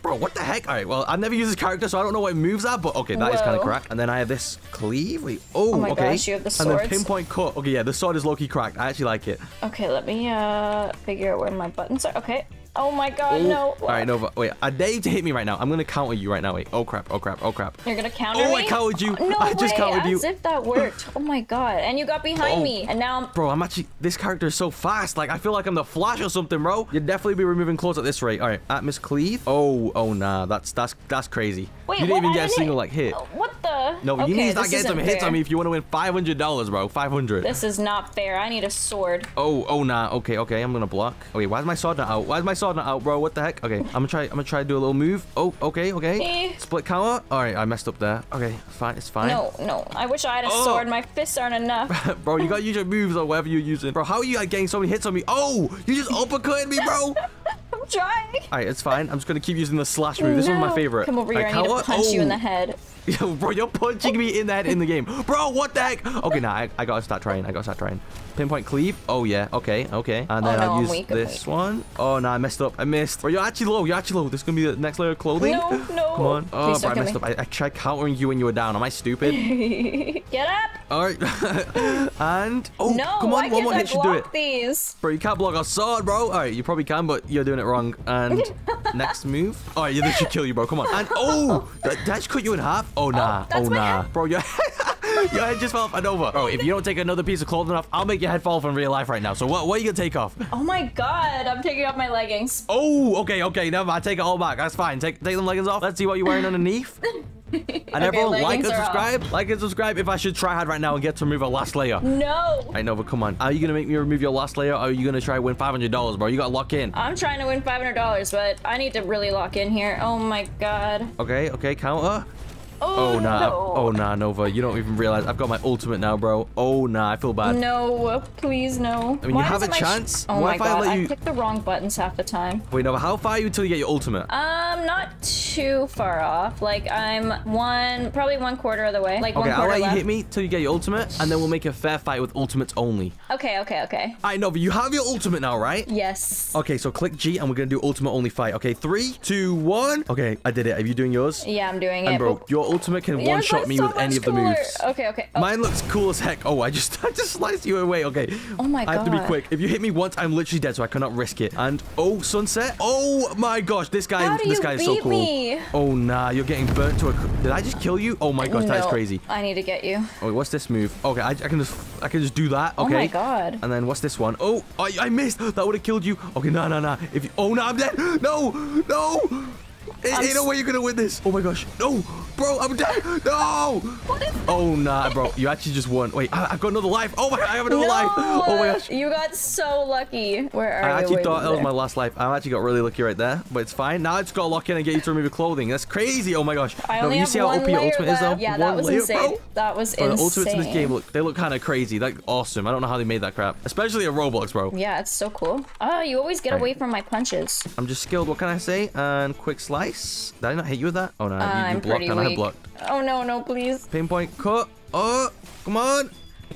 Bro, what the heck? All right, well, I've never used this character, so I don't know what moves are, but okay, that Whoa. is kind of cracked. And then I have this cleave. Wait, oh, oh my okay. gosh, you have the swords. And then pinpoint cut. Okay, yeah, the sword is low-key cracked. I actually like it. Okay, let me uh figure out where my buttons are. Okay. Oh my god, Ooh. no. All right, Nova. Wait, I dare you to hit me right now. I'm going to counter you right now. Wait, oh crap, oh crap, oh crap. You're going to counter oh, me? Oh, I countered you. No I just way. countered you. As if that worked. Oh my god. And you got behind oh. me. And now I'm... Bro, I'm actually... This character is so fast. Like, I feel like I'm the Flash or something, bro. You'd definitely be removing clothes at this rate. All right, at Miss Cleave. Oh, oh nah. That's that's that's crazy. Wait, you didn't even get a single, like, hit. What the? No, okay, you need to start getting some fair. hits on me if you want to win five hundred dollars, bro. five hundred. This is not fair. I need a sword. Oh, oh nah. Okay, okay. I'm going to block. Oh, wait, why is my sword not out? Why is my sword not out, bro? What the heck? Okay, I'm gonna try. I'm gonna try to do a little move. Oh, okay, okay. Split counter. All right, I messed up there. Okay, fine. It's fine. No, no. I wish I had a oh. sword. My fists aren't enough. Bro, you gotta use your moves or whatever you're using. Bro, how are you like, getting so many hits on me? Oh, you just uppercutted me, bro. Stop trying. All right, it's fine. I'm just going to keep using the slash move. This no. one's my favorite. Come over here. Like, I need to punch oh. you in the head. Yo, bro, you're punching me in the head in the game. Bro, what the heck? Okay, nah, I, I got to start trying. I got to start trying. Pinpoint cleave. Oh, yeah. Okay, okay. And then oh, no, I'll use this one. Oh, no, I messed up. I missed. Bro, you're actually low. You're actually low. This is going to be the next layer of clothing. No, no. Come on. Oh, Please bro, I messed me. up. I, I tried countering you when you were down. Am I stupid? Get up. All right. and, oh, no, come on. One more hit should do it. These? Bro, you can't block our sword, bro. All right, you probably can, but you're doing it wrong. And next move. All right, this should kill you, bro. Come on. And, oh, that, that just cut you in half. Oh, nah. Oh, oh nah. Bro, your head, your head just fell off and over. Bro, if you don't take another piece of clothing off, I'll make your head fall off in real life right now. So what, what are you going to take off? Oh, my God. I'm taking off my leggings. Oh, okay, okay. Never mind. Take it all back. That's fine. Take, take them leggings off. Let's see what you're wearing underneath. And okay, everyone, like and subscribe. Off. Like and subscribe if I should try hard right now and get to remove our last layer. No. All right, Nova, come on. Are you going to make me remove your last layer or are you going to try to win five hundred dollars, bro? You got to lock in. I'm trying to win five hundred dollars, but I need to really lock in here. Oh, my God. Okay, okay. Counter. Oh, oh nah, no. oh nah, Nova, you don't even realize I've got my ultimate now, bro. Oh nah, I feel bad. No, please no. I mean, Why you have a chance. Oh Why my god, I, you... I click the wrong buttons half the time. Wait, Nova, how far are you until you get your ultimate? Um, not too far off. Like I'm one, probably one quarter of the way. Like okay, one quarter I'll let left. you hit me till you get your ultimate, and then we'll make a fair fight with ultimates only. Okay, okay, okay. All right, Nova, you have your ultimate now, right? Yes. Okay, so click G, and we're gonna do ultimate only fight. Okay, three, two, one. Okay, I did it. Are you doing yours? Yeah, I'm doing and it. Bro, your ultimate can yeah, one-shot me so with any cooler. of the moves. Okay, okay. Oh. Mine looks cool as heck. Oh, I just I just sliced you away. Okay. Oh my god. I have to be quick. If you hit me once, I'm literally dead, so I cannot risk it. And oh, sunset. Oh my gosh, this guy, How do this you guy beat is so cool. Me? Oh nah, you're getting burnt to a. Did I just kill you? Oh my gosh, no, that is crazy. I need to get you. Oh, what's this move? Okay, I, I can just I can just do that. Okay. Oh my god. And then what's this one? Oh, I I missed. That would have killed you. Okay, no, no, no. If you, oh no, I'm dead. No, no. Ain't no way you're gonna win this. Oh my gosh. No, bro, I'm dead. No. What is oh nah, bro. You actually just won. Wait, I I've got another life. Oh my god, I have another no, life. Oh my gosh. You got so lucky. Where are you? I actually you? thought that was my last life. I actually got really lucky right there, but it's fine. Now I just gotta lock in and get you to remove your clothing. That's crazy. Oh my gosh. I no, only you have see one how O P your ultimate left. is though? Yeah, one that was layer, insane. Bro. That was bro, insane. The ultimates in this game look they look kinda crazy. Like awesome. I don't know how they made that crap. Especially at Roblox, bro. Yeah, it's so cool. Oh, you always get right. away from my punches. I'm just skilled, what can I say? And quick slide. Did I not hit you with that? Oh no, uh, you, you I'm blocked and I blocked. Oh no, no, please. Pinpoint cut. Oh, come on.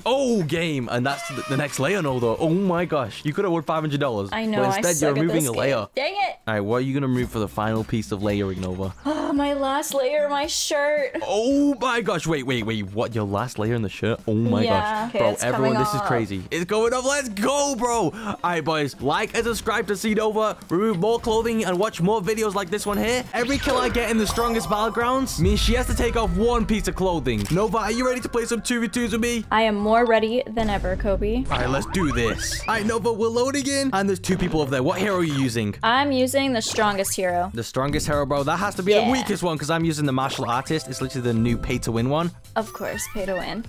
Oh, game. And that's the, the next layer, no, though. Oh my gosh. You could have won five hundred dollars. I know. But instead, you're removing a layer. Dang it. All right, what are you going to remove for the final piece of layering, Nova? Oh, my last layer, my shirt. Oh my gosh. Wait, wait, wait. What? Your last layer in the shirt? Oh my yeah, gosh. Okay, bro, everyone, this is crazy. It's going up. Let's go, bro. All right, boys. Like and subscribe to see Nova. Remove more clothing and watch more videos like this one here. Every kill I get in the strongest battlegrounds means she has to take off one piece of clothing. Nova, are you ready to play some two v twos with me? I am more. More ready than ever, Kobe. All right, let's do this. All right, Nova, we're loading in. And there's two people over there. What hero are you using? I'm using the strongest hero. The strongest hero, bro. That has to be yeah. the weakest one because I'm using the martial artist. It's literally the new pay-to-win one. Of course, pay-to-win.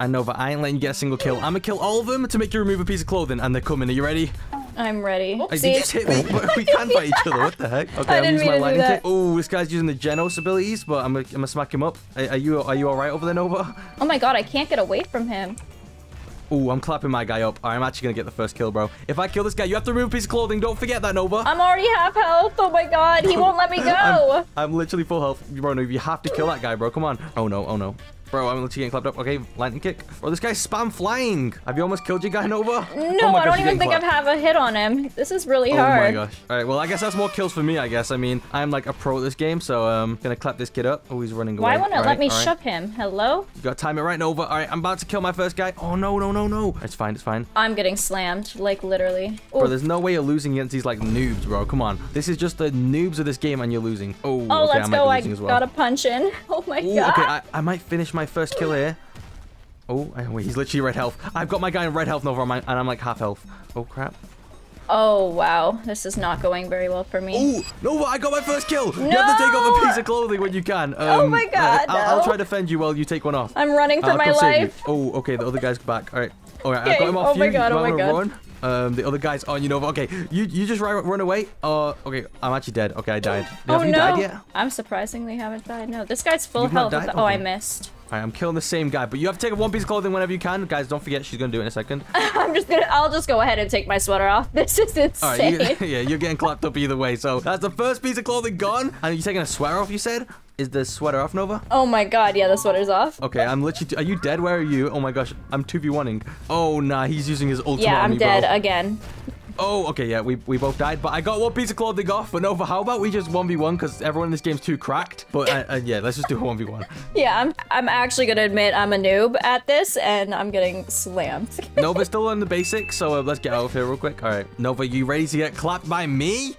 And Nova, I ain't letting you get a single kill. I'm gonna kill all of them to make you remove a piece of clothing. And they're coming. Are you ready? I'm ready. Hey, did you just hit me? We can fight each other. What the heck? Okay, I'm using my lightning kick. Oh, this guy's using the Genos abilities, but I'm gonna, I'm gonna smack him up. Are, are you are you all right over there, Nova? Oh my god, I can't get away from him. Oh, I'm clapping my guy up. All right, I'm actually gonna get the first kill, bro. If I kill this guy, you have to remove a piece of clothing. Don't forget that, Nova. I'm already half health. Oh my god, he won't let me go. I'm, I'm literally full health, bro. No, you have to kill that guy, bro. Come on. Oh no, oh no. Bro, I'm literally getting clapped up. Okay, lightning kick. Bro, this guy's spam flying. Have you almost killed your guy, Nova? No, oh I gosh, don't even think clapped. I have a hit on him. This is really oh hard. Oh my gosh. All right, well, I guess that's more kills for me, I guess. I mean, I'm like a pro at this game, so I'm um, going to clap this kid up. Oh, he's running away. Why won't it right, let me right. shove him? Hello? You got to time it right, Nova. All right, I'm about to kill my first guy. Oh, no, no, no, no. It's fine, it's fine. I'm getting slammed, like literally. Bro, Ooh. there's no way you're losing against these like noobs, bro. Come on. This is just the noobs of this game, and you're losing. Oh, oh okay, let's I go. I well. got a punch in. Oh my Ooh, god. Okay, I, I might finish my My first kill here. Oh, wait, he's literally red health. I've got my guy in red health over mine, and I'm like half health. Oh crap. Oh wow, this is not going very well for me. Oh no, I got my first kill. No! You have to take off a piece of clothing when you can. Um, oh my god. I'll, no. I'll, I'll try to defend you while you take one off. I'm running for uh, my life. Oh, okay, the other guy's back. All right, all right, okay. I got him off. Oh my you. god, you oh my god. Run? Um, the other guy's on you, Nova. Okay, you you just run away. Uh, okay, I'm actually dead. Okay, I died. Have oh, you no. died yet? I'm surprisingly haven't died. No, this guy's full You've health. Oh, okay. I missed. Alright, I'm killing the same guy, but you have to take one piece of clothing whenever you can. Guys, don't forget, she's gonna do it in a second. I'm just gonna, I'll just go ahead and take my sweater off. This is insane. All right, you, yeah, you're getting clapped up either way. So that's the first piece of clothing gone. And you're taking a sweater off, you said? Is the sweater off, Nova? Oh my god, yeah, the sweater's off. Okay, I'm literally, are you dead? Where are you? Oh my gosh, I'm two v one-ing. Oh nah, he's using his ultimate. Yeah, I'm on me, dead bro. Again. Oh, okay, yeah, we, we both died, but I got one piece of clothing off. But Nova, how about we just one v one, because everyone in this game's too cracked. But uh, uh, yeah, let's just do a one v one. Yeah, I'm, I'm actually going to admit I'm a noob at this, and I'm getting slammed. Nova's still on the basics, so uh, let's get out of here real quick. All right, Nova, you ready to get clapped by me?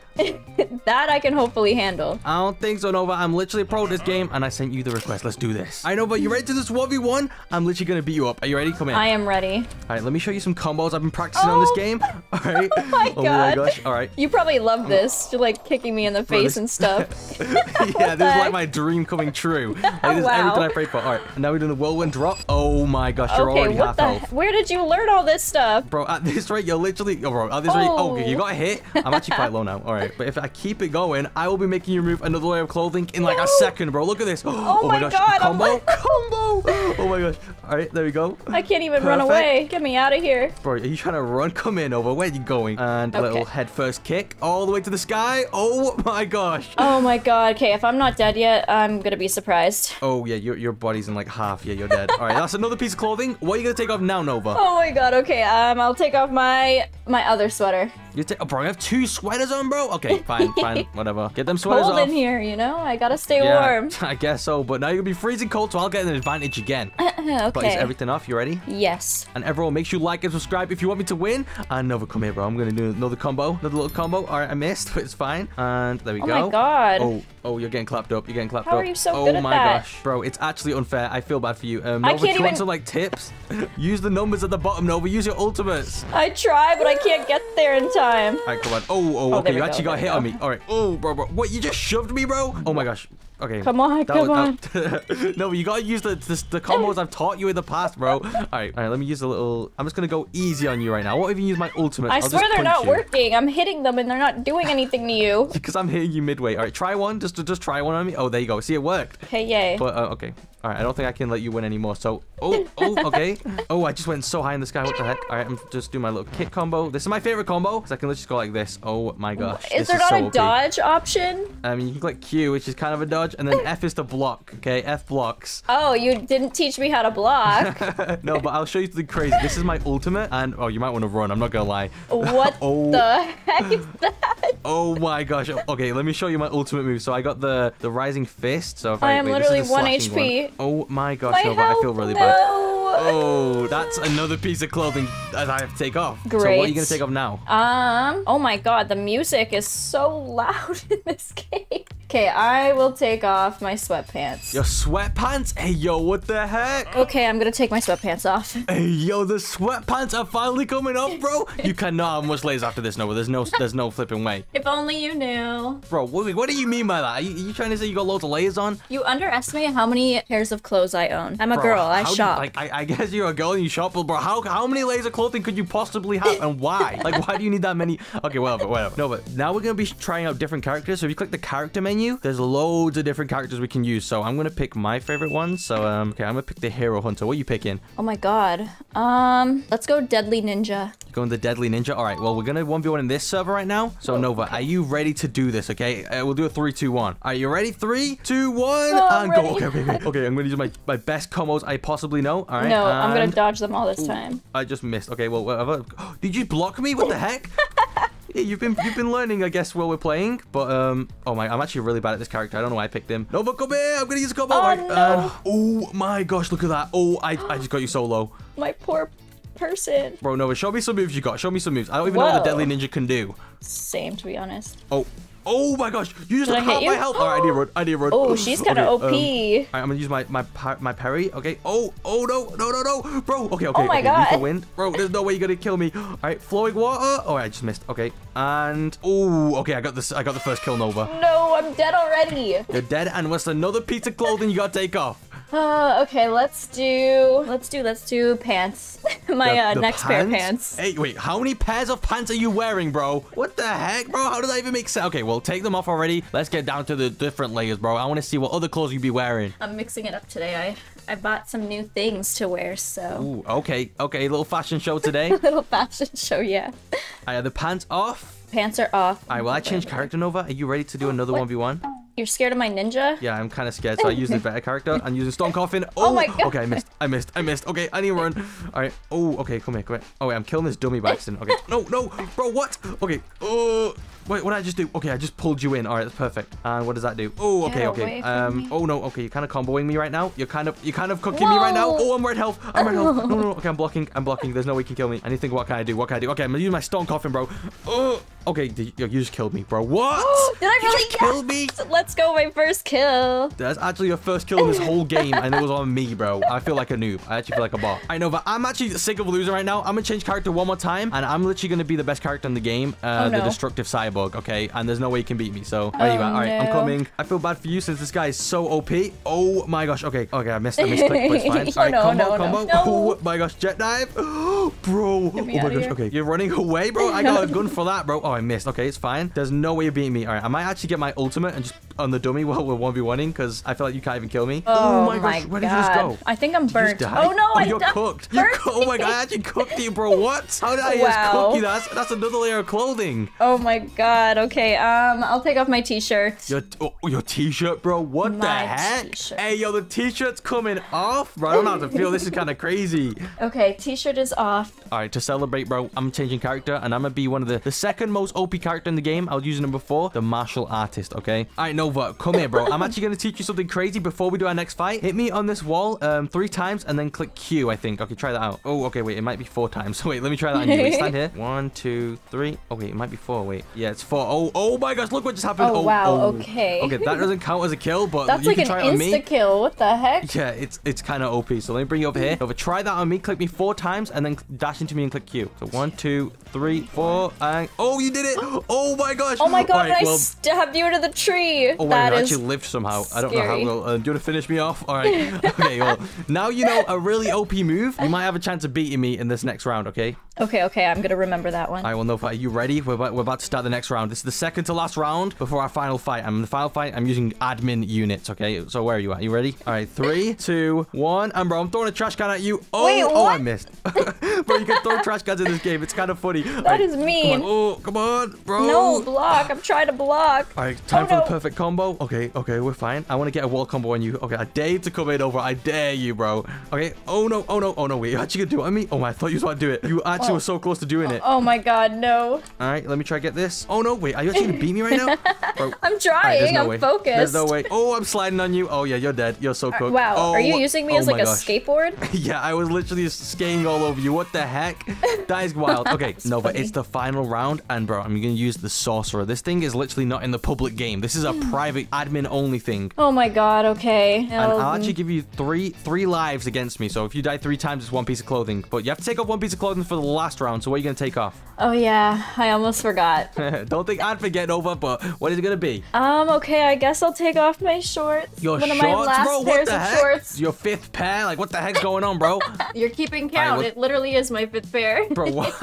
That I can hopefully handle. I don't think so, Nova. I'm literally pro at this game, and I sent you the request. Let's do this. All right, Nova, you ready to this one v one? I'm literally going to beat you up. Are you ready? Come in. I am ready. All right, let me show you some combos I've been practicing oh. on this game. All right. Oh, my, oh god. My gosh. All right. You probably love this. You're, like, kicking me in the face and stuff. Yeah, this is, like, my dream coming true. Like, this wow. is everything I prayed for. All right, now we're doing the whirlwind drop. Oh, my gosh. You're okay, already half health. Where did you learn all this stuff? Bro, at this rate, you're literally... Oh, bro, at this oh. rate... Oh, you got hit. I'm actually quite low now. All right. But if I keep it going, I will be making you remove another layer of clothing in like no. a second, bro. Look at this. Oh, oh my gosh. God. Combo. Like... Combo. Oh my gosh. All right. There we go. I can't even Perfect. run away. Get me out of here. Bro, are you trying to run? Come in, Nova. Where are you going? And okay. little head first kick all the way to the sky. Oh my gosh. Oh my god. Okay. If I'm not dead yet, I'm going to be surprised. Oh yeah. Your, your body's in like half. Yeah, you're dead. All right. That's another piece of clothing. What are you going to take off now, Nova? Oh my god. Okay. Um, I'll take off my, my other sweater. You take, oh, bro, I have two sweaters on, bro. Okay, fine, fine, whatever. Get them sweaters cold off. Cold in here, you know. I gotta stay yeah, warm. I guess so. But now you're gonna be freezing cold, so I'll get an advantage again. Okay. But is everything off? You ready? Yes. And everyone, make sure you like and subscribe if you want me to win. And Nova, come here, bro. I'm gonna do another combo, another little combo. All right, I missed, but it's fine. And there we oh go. Oh my god. Oh, oh, you're getting clapped up. You're getting clapped How up. How are you so oh good at that? Oh my gosh, bro, it's actually unfair. I feel bad for you. Um, Nova, I can't do you want even... some like tips? Use the numbers at the bottom, Nova. Use your ultimates. I try, but I can't get there in time. Time. All right, come on. Oh, oh, oh okay. You go, actually got hit go. on me. All right. Oh, bro, bro. What? You just shoved me, bro? Oh, my gosh. Okay. Come on, that come was, on. No, you got to use the, the the combos I've taught you in the past, bro. All right. All right, let me use a little... I'm just going to go easy on you right now. I won't even use my ultimate. I I'll swear they're not you. working. I'm hitting them, and they're not doing anything to you. Because I'm hitting you midway. All right, try one. Just, just try one on me. Oh, there you go. See, it worked. Okay, yay. But, uh, okay. All right, I don't think I can let you win anymore. So, oh, oh, okay. Oh, I just went so high in the sky. What the heck? All right, I'm just doing my little kick combo. This is my favorite combo because I can just go like this. Oh my gosh. Is there not a dodge option? I mean, you can click Q, which is kind of a dodge, and then F is to block. Okay, F blocks. Oh, you didn't teach me how to block. No, but I'll show you something crazy. This is my ultimate, and oh, you might want to run. I'm not gonna lie. What oh. the heck is that? Oh my gosh. Okay, let me show you my ultimate move. So I got the the rising fist. So if I, I am wait, literally one H P. One. Oh my gosh, my Nova, health, I feel really no. bad. Oh, that's another piece of clothing that I have to take off. Great. So what are you going to take off now? Um, oh my god, the music is so loud in this game. Okay, I will take off my sweatpants. Your sweatpants? Hey, yo, what the heck? Okay, I'm going to take my sweatpants off. Hey, yo, the sweatpants are finally coming off, bro. You cannot have much layers after this, Nova. There's no there's no flipping way. If only you knew. Bro, what, what do you mean by that? Are you, are you trying to say you got loads of layers on? You underestimate how many pairs of clothes I own. I'm a bro, girl. I shop. You, like, I, I guess you're a girl and you shop, but bro, how, how many layers of clothing could you possibly have and why? Like, why do you need that many? Okay, whatever, whatever. No, but now we're going to be trying out different characters. So if you click the character menu, there's loads of different characters we can use, so I'm gonna pick my favorite one. So um okay, I'm gonna pick the hero hunter. What are you picking? Oh my god, um let's go deadly ninja. You're going the deadly ninja. All right, well, we're gonna one v one in this server right now. So Nova, are you ready to do this? Okay, uh, we'll do a three two one. Are you ready? Three two one oh, and go. Okay, okay, okay. Okay, I'm gonna use my my best combos I possibly know. All right, no, and... I'm gonna dodge them all this Ooh, time. I just missed. Okay, well, whatever. Did you block me? What the heck? Yeah, you've been you've been learning, I guess, while we're playing. But um, oh my, I'm actually really bad at this character. I don't know why I picked him. Nova, come here. I'm gonna use a combo. Oh, right. no. um, oh my gosh, look at that. Oh, I I just got you so low. My poor person. Bro, Nova, show me some moves you got. Show me some moves. I don't even Whoa. know what the deadly ninja can do. Same, to be honest. Oh. Oh my gosh, you just took out my health. All right, I need a run, I need a run. Oh, she's kind of okay, O P. Um, all right, I'm gonna use my my my parry, okay? Oh, oh no, no, no, no, bro. Okay, okay, oh my okay, god. Lethal wind. Bro, there's no way you're gonna kill me. All right, flowing water. Oh, I just missed, okay. And, oh, okay, I got this. I got the first kill, Nova. No, I'm dead already. You're dead, and what's another piece of clothing you gotta take off? Uh, okay, let's do, let's do, let's do pants. My the, uh, the next pants? pair of pants. Hey, wait, how many pairs of pants are you wearing, bro? What the heck, bro? How does that even make sense? Okay, well, take them off already. Let's get down to the different layers, bro. I want to see what other clothes you'd be wearing. I'm mixing it up today. I I bought some new things to wear, so. Ooh, okay, okay, little fashion show today. Little fashion show, yeah. I have the pants off. Pants are off. All right, well, I changed character, Nova. Are you ready to do another what? one v one? You're scared of my ninja? Yeah, I'm kind of scared, so I use the better character. I'm using Stone Coffin. Oh, oh my God. Okay, I missed. I missed. I missed. Okay, I need to run. All right. Oh, okay, come here, come here. Oh, wait, I'm killing this dummy by accident. Okay. No, no, bro, what? Okay. Oh, wait, what did I just do? Okay, I just pulled you in. All right, that's perfect. And uh, what does that do? Oh, okay, okay. Um. Oh, no, okay, you're kind of comboing me right now. You're kind of, you're kind of cooking Whoa. me right now. Oh, I'm red health. I'm red health. No, no, no. Okay, I'm blocking. I'm blocking. There's no way you can kill me. I need to think, what can I do? What can I do? Okay, I'm gonna use my Stone Coffin, bro. Oh. Okay, you, you just killed me, bro. What? Did I really you kill me? Let's go, my first kill. That's actually your first kill in this whole game, and it was on me, bro. I feel like a noob. I actually feel like a bot. I know, but I'm actually sick of losing right now. I'm gonna change character one more time, and I'm literally gonna be the best character in the game, uh, oh, no. the destructive cyborg, okay? And there's no way you can beat me, so where oh, you at? All right, no. I'm coming. I feel bad for you since this guy is so O P. Oh, my gosh. Okay, okay, I missed. I missed. Click, but it's fine. All right, no, combo, no, combo. No. Oh, my gosh, jet dive. Bro. Oh, my gosh. Here. Okay, you're running away, bro. I got a gun for that, bro. Oh, I missed. Okay, it's fine. There's no way you're beating me. All right, I might actually get my ultimate and just on the dummy while we're one v one-ing because I feel like you can't even kill me. Oh, oh my, my gosh. Where God. did you just go? I think I'm burnt. Oh, no. Oh, I you're cooked. You're co oh, my God. I actually cooked you, bro. What? How did I wow. just cook you? That's, that's another layer of clothing. Oh, my God. Okay, um, I'll take off my T-shirt. Your, oh, your T-shirt, bro? What my the heck? Hey, yo, the T-shirt's coming off, bro. I don't know how to feel. This is kind of crazy. Okay, T-shirt is off. All right, to celebrate, bro, I'm changing character, and I'm going to be one of the, the second most O P character in the game. I was using him before, the martial artist, okay? All right, Nova, come here, bro. I'm actually going to teach you something crazy before we do our next fight. Hit me on this wall um, three times and then click Q, I think. Okay, try that out. Oh, okay, wait, it might be four times. So wait, let me try that on you. Wait, stand here. One, two, three. Oh, wait, it might be four. Wait, yeah, it's four. Oh, oh my gosh, look what just happened. Oh, oh wow, oh. okay. Okay, that doesn't count as a kill, but That's you like can try it on me. That's like an insta-kill. What the heck? Yeah, it's it's kind of O P. So let me bring you over here. Nova, try that on me. Click me four times and then dash into me and click Q. So one, two, three, four, and... Oh, you did it. Oh my gosh. Oh my God, right, well... I stabbed you into the tree. Oh, wait, that I is actually lived somehow. Scary. I don't know how well... Uh, do you want to finish me off? All right. Okay, well, now you know a really O P move. You might have a chance of beating me in this next round, okay? Okay, okay, I'm gonna remember that one. All right, well, Nova, are you ready? We're about, we're about to start the next round. This is the second to last round before our final fight. I'm in the final fight. I'm using admin units, okay? So where are you at? You ready? All right, three, two, one. And bro, I'm throwing a trash can at you. Oh, Wait, oh, I missed. Bro, you can throw trash cans in this game. It's kind of funny. That right, is mean. Come oh, come on, bro. No, block. I'm trying to block. All right, time oh, for no. the perfect combo. Okay, okay, we're fine. I want to get a wall combo on you. Okay, I dare you to come in over. I dare you, bro. Okay, oh no, oh no, oh no. Wait, you actually gonna do it on me? Oh my, I thought you was about to do it. You actually oh. were so close to doing it. Oh, oh my God, no. All right, let me try to get this. Oh no, wait, are you actually gonna beat me right now? Bro. I'm trying. Right, no I'm way. focused. There's no way. Oh, I'm sliding on you. Oh yeah, you're dead. You're so cooked. Wow, oh, are you using me oh, as like a gosh. skateboard? Yeah, I was literally skating all over you. What the heck? That is wild. Okay, Nova, funny. It's the final round, and bro, I'm gonna use the sorcerer. This thing is literally not in the public game. This is a private admin only thing. Oh my God, okay. And um, I'll actually give you three three lives against me. So if you die three times, it's one piece of clothing. But you have to take off one piece of clothing for the last round. So what are you gonna take off? Oh yeah, I almost forgot. Don't think I'd forget, Nova, but what is it gonna be? Um, okay, I guess I'll take off my shorts. Your one shorts, of my last bro? What the heck? Shorts. Your fifth pair? Like what the heck's going on, bro? You're keeping count. Right, well, it literally is my fifth pair. Bro, what?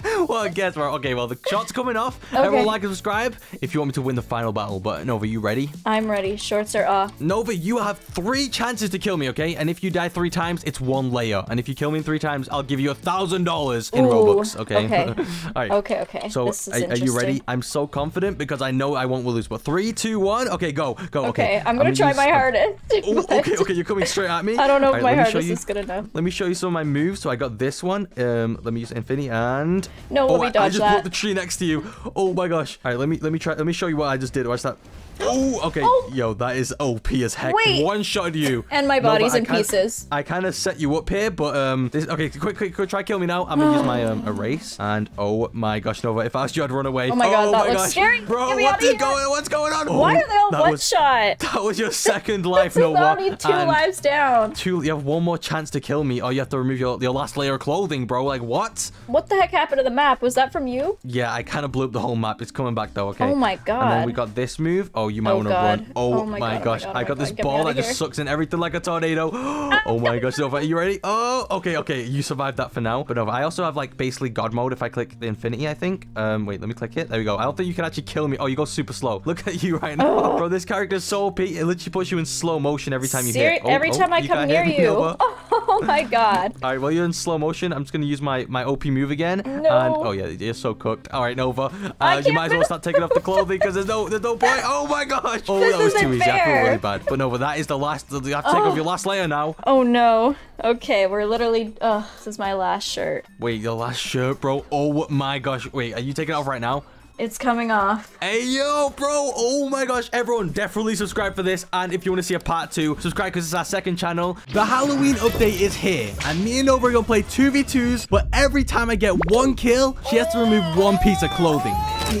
Well, I guess, bro. Okay, well, the shorts coming off. Okay. Everyone like and subscribe if you want me to win the final battle. But Nova, you ready? I'm ready. Shorts are off. Nova, you have three chances to kill me, okay? And if you die three times, it's one layer. And if you kill me three times, I'll give you a thousand dollars in Ooh, Robux, okay? Okay. All right. Okay, okay. So this is are, are you ready? I'm so confident because I know I won't lose. But three, two, one. Okay, go, go. Okay, okay. I'm gonna, I'm gonna try use... my hardest. Ooh, okay, okay. You're coming straight at me. I don't know right, if my hardest you... is good enough. Let me show you some of my moves. So I got this one. Um, let me use Infinity and no, oh, let me I, dodge I just that. Put the tree next to you. Oh my gosh. All right, let me let me try. Let me show you what I just did. Watch that. Oh, okay. Oh. Yo, that is O P as heck. Wait. One shot at you. And my body's no, in I pieces. I kind of set you up here, but um, this, okay, quick, quick, quick, try kill me now. I'm gonna use my um erase. And oh my gosh, Nova, if I was you, I'd run away. Oh my God, oh, that my looks gosh. scary. Bro, what's going? What's going on? Why oh, are they all that one was, shot? That was your second life, Nova. Only two and lives down. Two. You have one more chance to kill me. Oh, you have to remove your your last layer of clothing, bro. Like what? What the heck happened to the map? Was that from you? Yeah, I kind of blew up the whole map. It's coming back though. Okay. Oh my God. And then we got this move. Oh. you might oh want to run. Oh, oh my, my gosh. God, oh my I got God. this Get ball that here. just sucks in everything like a tornado. Oh my gosh, Nova, are you ready? Oh, okay, okay. You survived that for now. But Nova, I also have like basically God mode if I click the infinity, I think. Um, wait, let me click it. There we go. I don't think you can actually kill me. Oh, you go super slow. Look at you right now. Oh. Bro, this character's so O P. It literally puts you in slow motion every time you Seri hit. Oh, every oh, time oh, I come near you. Oh my God. All right, well, you're in slow motion. I'm just going to use my, my O P move again. No. And, oh yeah, you're so cooked. All right, Nova. Uh, you might as well start taking off the clothing because there's no there's no point. Oh my gosh. Oh, this that was too easy. Fair. I feel really bad. But Nova, that is the last. You have to take oh. off your last layer now. Oh no. Okay, we're literally. Uh, this is my last shirt. Wait, your last shirt, bro? Oh my gosh. Wait, are you taking it off right now? It's coming off. Hey, yo, bro. Oh, my gosh. Everyone, definitely subscribe for this. And if you want to see a part two, subscribe because it's our second channel. The Halloween update is here. And me and Nova are going to play two v twos. But every time I get one kill, she has to remove one piece of clothing.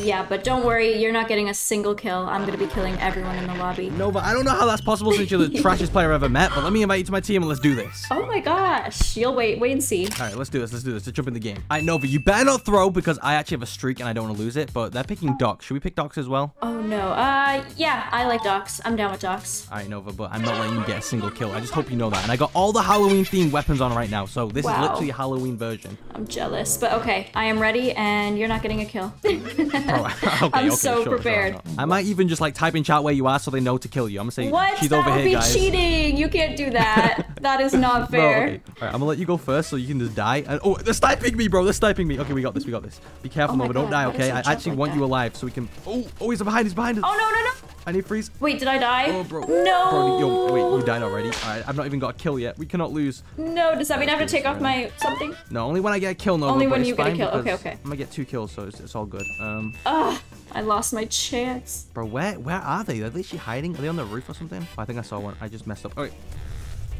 Yeah, but don't worry. You're not getting a single kill. I'm going to be killing everyone in the lobby. Nova, I don't know how that's possible since you're the trashiest player I've ever met. But let me invite you to my team and let's do this. Oh, my gosh. You'll wait. Wait and see. All right, let's do this. Let's do this. Let's jump in the game. All right, Nova, you better not throw because I actually have a streak and I don't want to lose it. But they're picking Docs. Should we pick Docs as well? Oh, no. Uh, yeah, I like Docs. I'm down with Docs. All right, Nova, but I'm not letting you get a single kill. I just hope you know that. And I got all the Halloween-themed weapons on right now, so this wow. is literally a Halloween version. I'm jealous, but okay. I am ready, and you're not getting a kill. oh, okay, I'm okay, so sure, prepared. Sure, sure. I might even just, like, type in chat where you are so they know to kill you. I'm going to say, what? she's that over here, guys. That would be cheating. You can't do that. That is not fair. No, okay. All right, I'm going to let you go first so you can just die. And, oh, they're sniping me, bro. They're sniping me. Okay, we got this. We got this. Be careful, oh Nova. God, don't die, okay? I actually want you alive so we can... Oh, oh, he's behind. He's behind us. Oh, no, no, no. I need freeze. Wait, did I die? Oh, bro. No. Bro, yo, wait, you died already. All right, I've not even got a kill yet. We cannot lose. No, does that mean I have to take off my something? No, only when I get a kill, no. Only when you get a kill. Okay, okay. I'm going to get two kills, so it's, it's all good. Um. Ugh, I lost my chance. Bro, where where are they? Are they actually hiding? Are they on the roof or something? Oh, I think I saw one. I just messed up. All right.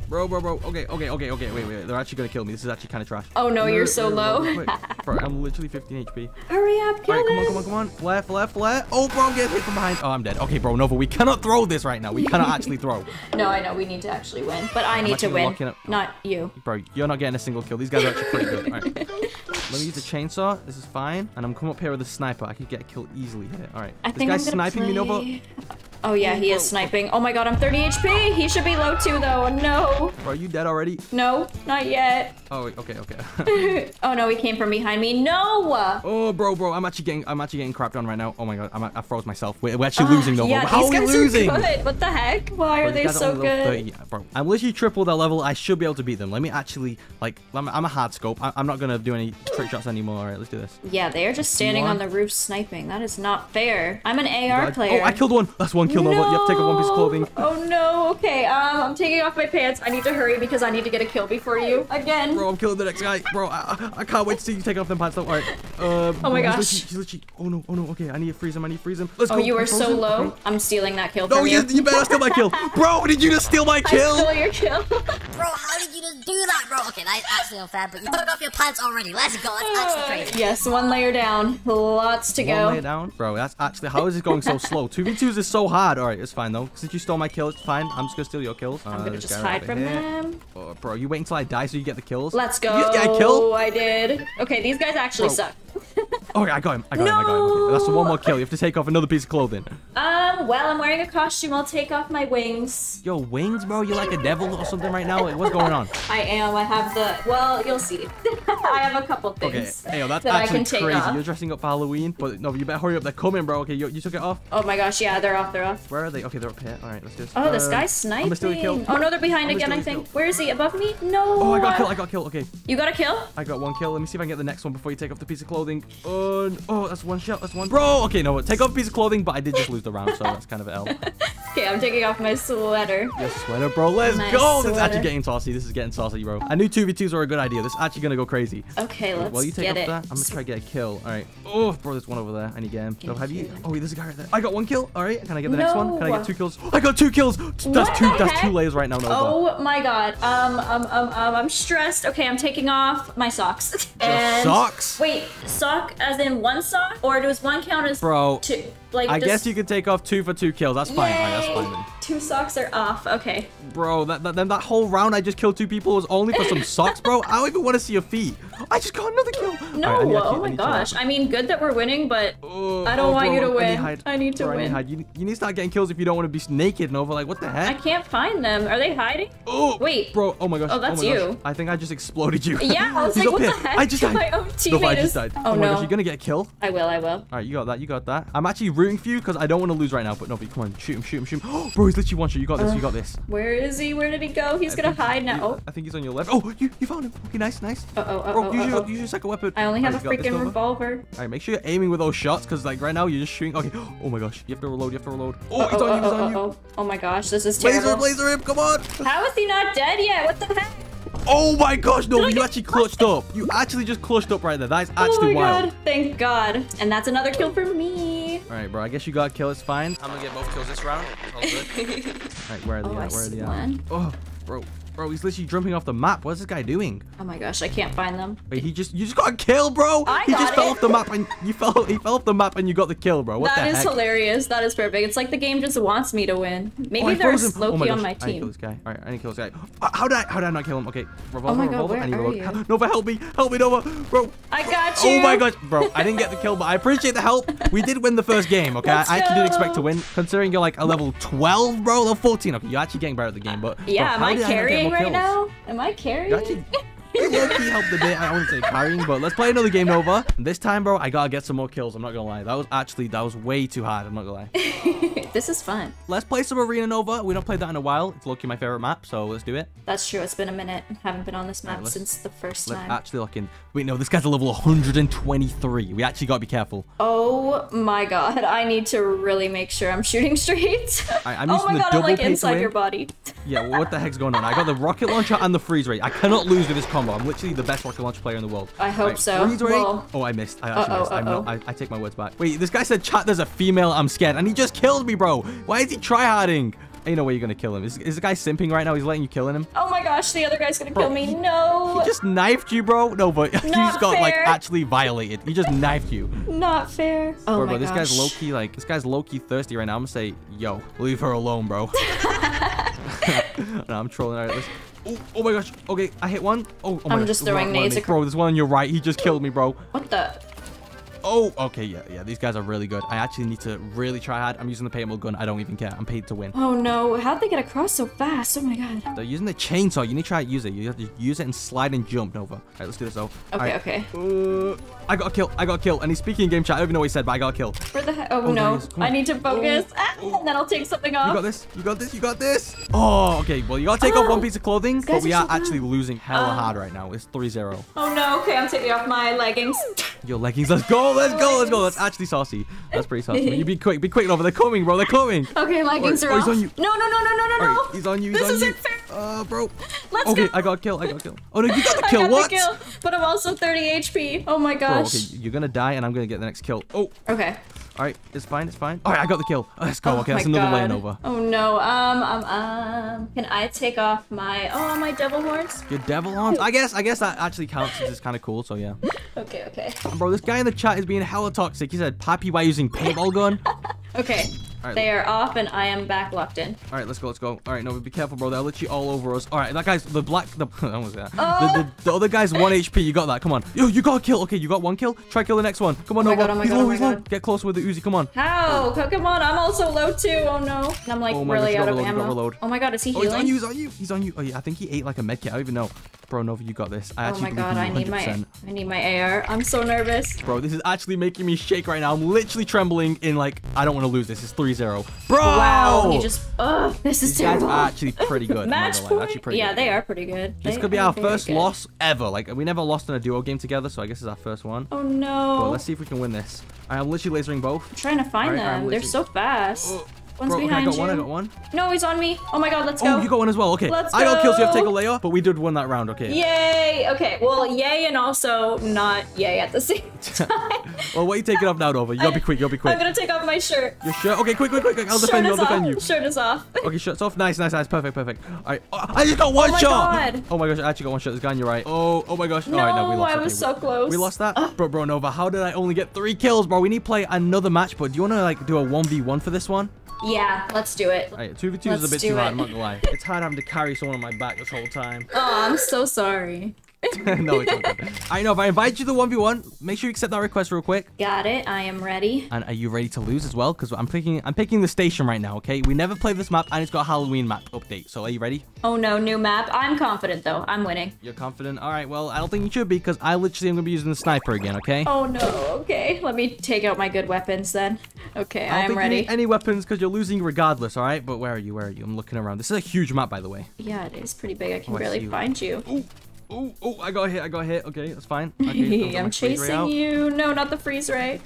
Bro, bro, bro. Okay, okay, okay, okay. Wait, wait. They're actually going to kill me. This is actually kind of trash. Oh, no, no you're so no, low. Bro, I'm literally fifteen H P. Hurry up, kill All right, come on, come on, come on. Flare, flare, flare. Oh, bro, I'm getting hit from behind. Oh, I'm dead. Okay, bro, Nova, we cannot throw this right now. We cannot actually throw. No, I know. We need to actually win. But I I'm need to win, oh, not you. Bro, you're not getting a single kill. These guys are actually pretty good. All right. Let me use the chainsaw. This is fine. And I'm coming up here with a sniper. I could get a kill easily here. All right. I this think guy's sniping play... me, Nova. Oh, yeah, he is sniping. Oh, my God, I'm thirty H P. He should be low, too, though. No. Bro, are you dead already? No, not yet. Oh, okay, okay. Oh, no, he came from behind me. No. Oh, bro, bro, I'm actually getting I'm actually getting crapped on right now. Oh, my God, I'm, I froze myself. We're, we're actually uh, losing, though. Yeah, How are we losing? Are good. What the heck? Why bro, are they so good? Yeah, bro, I'm literally triple their level. I should be able to beat them. Let me actually, like, I'm, I'm a hard scope. I, I'm not going to do any trick shots anymore. All right, let's do this. Yeah, they are just standing on the roof sniping. That is not fair. I'm an A R God. player. Oh, I killed one. That's one. Kill no. Nova. You have to take off one piece of clothing. Oh no, okay. Um, I'm taking off my pants. I need to hurry because I need to get a kill before you. Again. Bro, I'm killing the next guy. Bro, I, I can't wait to see you take off them pants. Don't worry. Uh, oh my gosh. He's literally, he's literally, oh no, oh no, okay. I need to freeze him. I need to freeze him. Let's oh, go. Oh, you are so low. Bro. I'm stealing that kill from no, you. No, you, you better steal my kill. Bro, did you just steal my kill? I stole your kill. Bro, how did you just do that, bro? Okay, that is actually unfair, but you took off your pants already. Let's go. That's actually crazy. Yes, one layer down. Lots to one go. One layer down? Bro, that's actually, how is it going so slow? two v twos is so hard. All right, it's fine though. Since you stole my kills, it's fine. I'm just gonna steal your kills. I'm gonna uh, just hide from them. Oh, bro, you wait until I die so you get the kills. Let's go. You just get a kill? I did. Okay, these guys actually bro. suck. Oh, okay, I got him. I got no! him. I got him. Okay, that's the one more kill. You have to take off another piece of clothing. Um, well, I'm wearing a costume. I'll take off my wings. Yo, wings, bro? You're like a devil or something right now? What's going on? I am. I have the... Well, you'll see. I have a couple things okay. hey, yo, that's that actually I can take crazy. Off. You're dressing up for Halloween, but no, you better hurry up. They're coming, bro. Okay, you, you took it off? Oh, my gosh. Yeah, they're off. They're off. Where are they? Okay, they're up here. All right, let's do this. Oh, uh, this guy's sniping. Oh, no, they're behind I'm again, I think. Kill. Where is he? Above me? No. Oh, I got a kill. I got a kill. Okay. You got a kill? I got one kill. Let me see if I can get the next one before you take off the piece of clothing. Oh, oh, that's one shot. That's one. Bro, okay, no, take off a piece of clothing, but I did just lose the round, so that's kind of an L. Okay, I'm taking off my sweater. Your sweater, bro. Let's my go. Sweater. This is actually getting saucy. This is getting saucy, bro. I knew two v twos were a good idea. This is actually going to go crazy. Okay, let's While you take get off it. That, I'm going to try to get a kill. All right. Oh, bro, there's one over there. I need to get him. So have you... Oh, wait, there's a guy right there. I got one kill. All right. Can I get the no. next one? Can I get two kills? I got two kills. That's what two That's two layers right now. Nova. Oh, my God. Um, um, um, um, I'm stressed. Okay, I'm taking off my socks. And socks? Wait, sock as in one sock? Or does one count as bro, two? Like, I just... guess you could take off two for two kills. That's fine. Right, that's fine then. Two socks are off. Okay. Bro, that, that, then that whole round I just killed two people was only for some socks, bro. I don't even want to see your feet. I just got another kill. No, right, actually, oh my gosh. I mean, good that we're winning, but oh, I don't oh, want bro, you to win. I need, I need to bro, win. Need you, you need to start getting kills if you don't want to be naked, Nova. Like, what the heck? I can't find them. Are they hiding? Oh, wait. Bro, oh my gosh. Oh, that's oh my you. Gosh. I think I just exploded you. Yeah, I was like, what here. The heck? I just died. My own teammate no, I just died. Is... Oh, oh my no. gosh, you're going to get killed? I will, I will. All right, you got that. You got that. I'm actually rooting for you because I don't want to lose right now, but Nova, come on. Shoot him, shoot him, shoot him. Oh, bro, he's literally one shot. You got this, uh, you got this. Where is he? Where did he go? He's going to hide now. Oh. I think he's on your left. Oh, you you found him. Okay, nice, nice. Uh-oh, uh-oh. Use your, use your second weapon. I only have right, a freaking revolver. All right, make sure you're aiming with those shots, because like right now you're just shooting. Okay. Oh my gosh, you have to reload. You have to reload. Oh, uh -oh it's on uh -oh, you. It's on uh -oh. you. Oh my gosh, this is terrible. Laser, laser him! Come on. How is he not dead yet? What the heck? Oh my gosh, no, you actually clutched up. You actually just clutched up right there. That is actually wild. Oh my wild. God, thank God. And that's another kill for me. All right, bro. I guess you got kill. It's fine. I'm gonna get both kills this round. All good. All right, where are they? Oh, at? Where are they? At? Oh, bro. Bro, he's literally jumping off the map. What's this guy doing? Oh my gosh, I can't find them. Wait, he just you just got killed, bro. I he got just it. fell off the map and you fell he fell off the map and you got the kill, bro. What that the heck? That is hilarious. That is perfect. It's like the game just wants me to win. Maybe oh, there's Loki oh my on my team. I kill this guy. All right, I need to kill this guy. How did I how did I not kill him? Okay, revolver, oh my God, revolver, where I need are revolver. You? Nova, help me, help me, Nova, bro. I got you. Oh my gosh, bro. I didn't get the kill, but I appreciate the help. We did win the first game, okay? Let's I actually go. didn't expect to win, considering you're like a level twelve, bro, level fourteen. Okay, you're actually getting better at the game, but yeah, bro, my carrying. Right kills. now? Am I carrying? Actually, I helped a bit. I wouldn't say carrying, but let's play another game, Nova. This time, bro, I gotta get some more kills. I'm not gonna lie. That was actually that was way too hard. I'm not gonna lie. This is fun. Let's play some Arena, Nova. We don't play that in a while. It's low-key my favorite map, so let's do it. That's true. It's been a minute. I haven't been on this map right, since the first let's time. Actually, lock in. Wait, no, this guy's a level one hundred twenty-three. We actually gotta be careful. Oh my God, I need to really make sure I'm shooting straight. Right, I'm oh my God, I'm like inside away. your body. Yeah, well, what the heck's going on? I got the rocket launcher and the freeze ray. I cannot lose with this combo. I'm literally the best rocket launcher player in the world. I hope right, so. Freeze ray. Well, oh, I missed. I actually uh -oh, missed. Uh -oh. I'm not, I, I take my words back. Wait, this guy said, "Chat, there's a female. I'm scared," and he just killed me, bro. Why is he tryharding? Ain't no way you're gonna kill him. Is, is the guy simping right now? He's letting you kill him? Oh my gosh, the other guy's gonna bro, kill me. No. He just knifed you, bro. No, but you just got fair. like actually violated. He just knifed you. Not fair. Oh bro, my bro, gosh. This guy's low-key like this guy's low-key thirsty right now. I'm gonna say, yo, leave her alone, bro. No, I'm trolling. All right, let's... Oh, oh my gosh. Okay, I hit one. Oh, oh my I'm gosh. just throwing one, nades. One, bro, there's one on your right. He just killed me, bro. What the? Oh, okay, yeah, yeah. These guys are really good. I actually need to really try hard. I'm using the paintball gun. I don't even care. I'm paid to win. Oh, no. How'd they get across so fast? Oh, my God. They're using the chainsaw. You need to try to use it. You have to use it and slide and jump, Nova. All right, let's do this, though. Okay, right. okay. Uh, I got a kill. I got a kill. And he's speaking in game chat. I don't even know what he said, but I got a kill. Where the heck? Oh, oh, no. I need to focus. Oh, ah, oh. And then I'll take something off. You got this. You got this. You got this. Oh, okay. Well, you got to take oh, off one piece of clothing, but we are, are so actually losing hella um, hard right now. It's three zero. Oh, no. Okay, I'm taking off my leggings. Your leggings. Let's go. Let's go, let's go. That's actually saucy. That's pretty saucy. You be quick, be quick, Nova. They're coming, bro. They're coming. Okay, leggings are off. No, no, no, no, no, no, no. Right, he's on you. He's this on isn't you. fair. Uh, bro. Let's okay, go. I got killed. I got killed. Oh no, you got the kill. I got what? The kill, but I'm also thirty H P. Oh my gosh. Bro, okay, you're gonna die, and I'm gonna get the next kill. Oh. Okay. All right, it's fine. It's fine. All right, I got the kill. Let's go. Oh okay, that's another God. lane over. Oh no. Um, um, um. Can I take off my? Oh, my devil horns. Your devil horns? I guess. I guess that actually counts. This is kind of cool. So yeah. Okay. Okay. Bro, this guy in the chat is being hella toxic. He said, "Papi, why using paintball gun?" Okay. Right, they are off, and I am back locked in. All right, let's go, let's go. All right, Nova, be careful, bro. They're literally all over us. All right, that guy's the black. The what was that? Oh. The, the, the other guy's one H P. You got that? Come on. Yo, you got a kill. Okay, you got one kill. Try kill the next one. Come on, oh Nova. God, oh he's God, low. Oh he's low. Get closer with the Uzi. Come on. How? Oh. Come on. I'm also low too. Oh no. And I'm like oh really out of reload, ammo. Oh my God, is he healing? Oh, he's on you. He's on you. He's on you. Oh yeah, I think he ate like a med kit. I don't even know. Bro, Nova, you got this. I actually oh my God, I need my, I need my A R. I'm so nervous. Bro, this is actually making me shake right now. I'm literally trembling in like I don't want to lose this. It's three zero. Bro! Wow, he just. Ugh, this is These terrible. Guys are actually pretty good. Match point. Actually pretty yeah, good. they are pretty good. This they could be our first good. loss ever. Like we never lost in a duo game together, so I guess it's our first one. Oh no! But let's see if we can win this. All right, I'm literally lasering both. I'm trying to find right, them. They're so fast. Uh, One's Bro, behind okay, I got you. one, I got one. No, he's on me. Oh my God, let's go. Oh, you got one as well. Okay. Let's I got go. kills, so you have to take a layoff, but we did win that round, okay. Yay. Okay. Well, yay and also not yay at the same time. Well, what are you taking off now, Nova? You gotta be quick, you gotta be quick. I'm gonna take off my shirt. Your shirt? Okay, quick, quick, quick. I'll shirt defend you, I'll off. defend you. Shirt is off. Okay, shirt's off. Nice, nice, nice. Perfect, perfect. All right. Oh, I just got one oh my shot. God. Oh my gosh, I actually got one shot. This guy on your right. Oh, oh my gosh. No, all right, no, we lost. I was okay, so we, close. We lost that. Uh, bro, bro, Nova, how did I only get three kills, bro? We need to play another match, but do you wanna like do a one v one for this one? Yeah, let's do it. Alright, two v two is a bit too hard, I'm not gonna lie. It's hard having to carry someone on my back this whole time. Oh, I'm so sorry. No, it's not good. I know, if I invite you to one v one, make sure you accept that request real quick. Got it, I am ready. And are you ready to lose as well? Because I'm picking I'm picking the station right now, okay? We never played this map, and it's got a Halloween map update. So are you ready? Oh no, new map. I'm confident, though. I'm winning. You're confident? All right, well, I don't think you should be, because I literally am going to be using the sniper again, okay? Oh no, okay. Let me take out my good weapons, then. Okay, I, I am ready. Any weapons, because you're losing regardless, all right? But where are you? Where are you? I'm looking around. This is a huge map, by the way. Yeah, it is pretty big. I can oh, barely I find you. Ooh. Oh, oh, I got hit, I got hit. Okay, that's fine. Okay, I'm chasing you. No, not the freeze ray.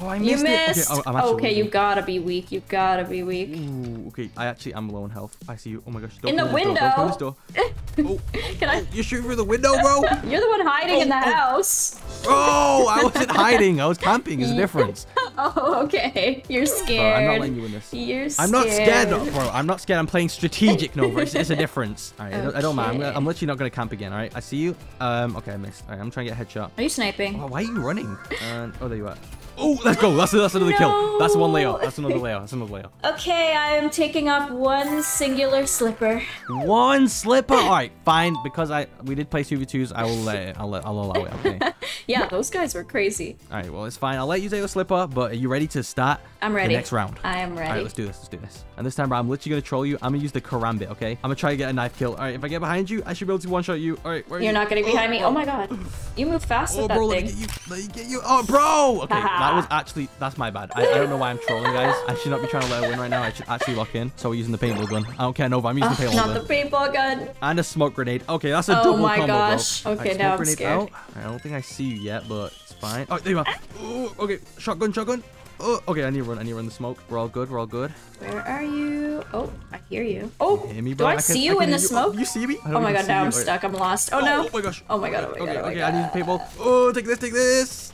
Oh, I missed, you missed. It. Okay, oh, okay you gotta be weak. You gotta be weak. Ooh, okay, I actually am low on health. I see you. Oh my gosh. Don't in the window. Door, door. Oh, can I? You're shooting through the window, bro? You're the one hiding oh, in the oh. house. Oh, I wasn't hiding. I was camping. Is the difference. Oh, okay. You're scared. Bro, I'm not letting you win this. You're scared. I'm not scared, bro. I'm not scared. I'm playing strategic, Nova. It's, it's a difference. All right, okay. I don't mind. I'm, I'm literally not going to camp again, all right? I see you. Um, okay, I missed. All right, I'm trying to get a headshot. Are you sniping? Oh, why are you running? And, oh, there you are. Oh, let's go. That's, that's another no. kill. That's one layout. That's another layout. That's another layout. Okay, I am taking off one singular slipper. One slipper? All right, fine. Because I we did play two v twos, I will let it. I'll, let, I'll allow it, okay? Yeah, those guys were crazy. All right, well, it's fine. I'll let you take the slipper, but are you ready to start I'm ready. the next round? I am ready. All right, let's do this. Let's do this. And this time, bro, I'm literally going to troll you. I'm going to use the karambit, okay? I'm going to try to get a knife kill. All right, if I get behind you, I should be able to one-shot you. All right, where are You're you? not going to be oh, behind me. Oh, my God. You move fast oh, with that bro, thing. Let me get you. Let me get you. Oh, bro. Okay. That was actually, that's my bad. I, I don't know why I'm trolling, guys. I should not be trying to let her win right now. I should actually lock in. So we're using the paintball gun. I don't care, Nova. I'm using uh, the paintball gun. Not the paintball gun. And a smoke grenade. Okay, that's a oh double combo, Oh my gosh. Bro. Okay, right, now I'm scared. Out. I don't think I see you yet, but it's fine. Oh, there you are. Ooh, okay, shotgun, shotgun. Oh, okay, I need to run. I need to run the smoke. We're all good. We're all good. Where are you? Oh, I hear you. Oh, you hear me, do I, I can, see you I in the you. smoke? Oh, you see me? Oh my god, now I'm stuck. I'm lost. Oh, oh no. Oh my gosh. Oh my god. Oh my okay, god. Okay, I need the paintball. Oh, take this, take this.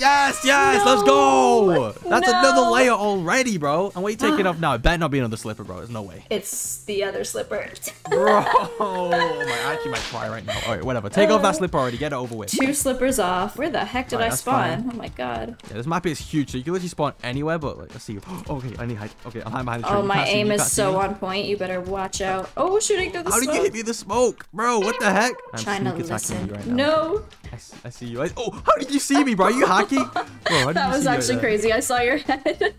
Yes, yes, no. let's go. That's no. another layer already, bro. And why are you taking off now? It better not be another slipper, bro. There's no way. It's the other slipper. Bro, I actually might cry right now. All right, whatever. Take uh, off that slipper already. Get it over with. Two slippers off. Where the heck did right, I spawn? Fine. Oh, my God. Yeah, this map is huge, so you can literally spawn anywhere, but like, let's see. Okay, I need to hide. Okay, I'm hiding behind the tree. Oh, my aim is so on point. You better watch out. Oh, shooting through the How smoke. How did you hit me the smoke? Bro, what the heck? I'm trying to listen. Right no. I, I see you. I, oh, how did you see me, bro? Are you hockey? Bro, that was actually crazy. I saw your head.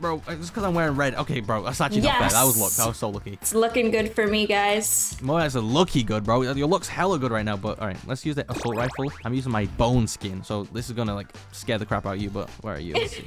Bro, it's because I'm wearing red. Okay, bro, that's actually yes. not bad. That was luck. That was so lucky. It's looking good for me, guys. More as a lucky good, bro. Your look's hella good right now, but all right, let's use the assault rifle. I'm using my bone skin, so this is gonna like scare the crap out of you. But where are you? Let's see.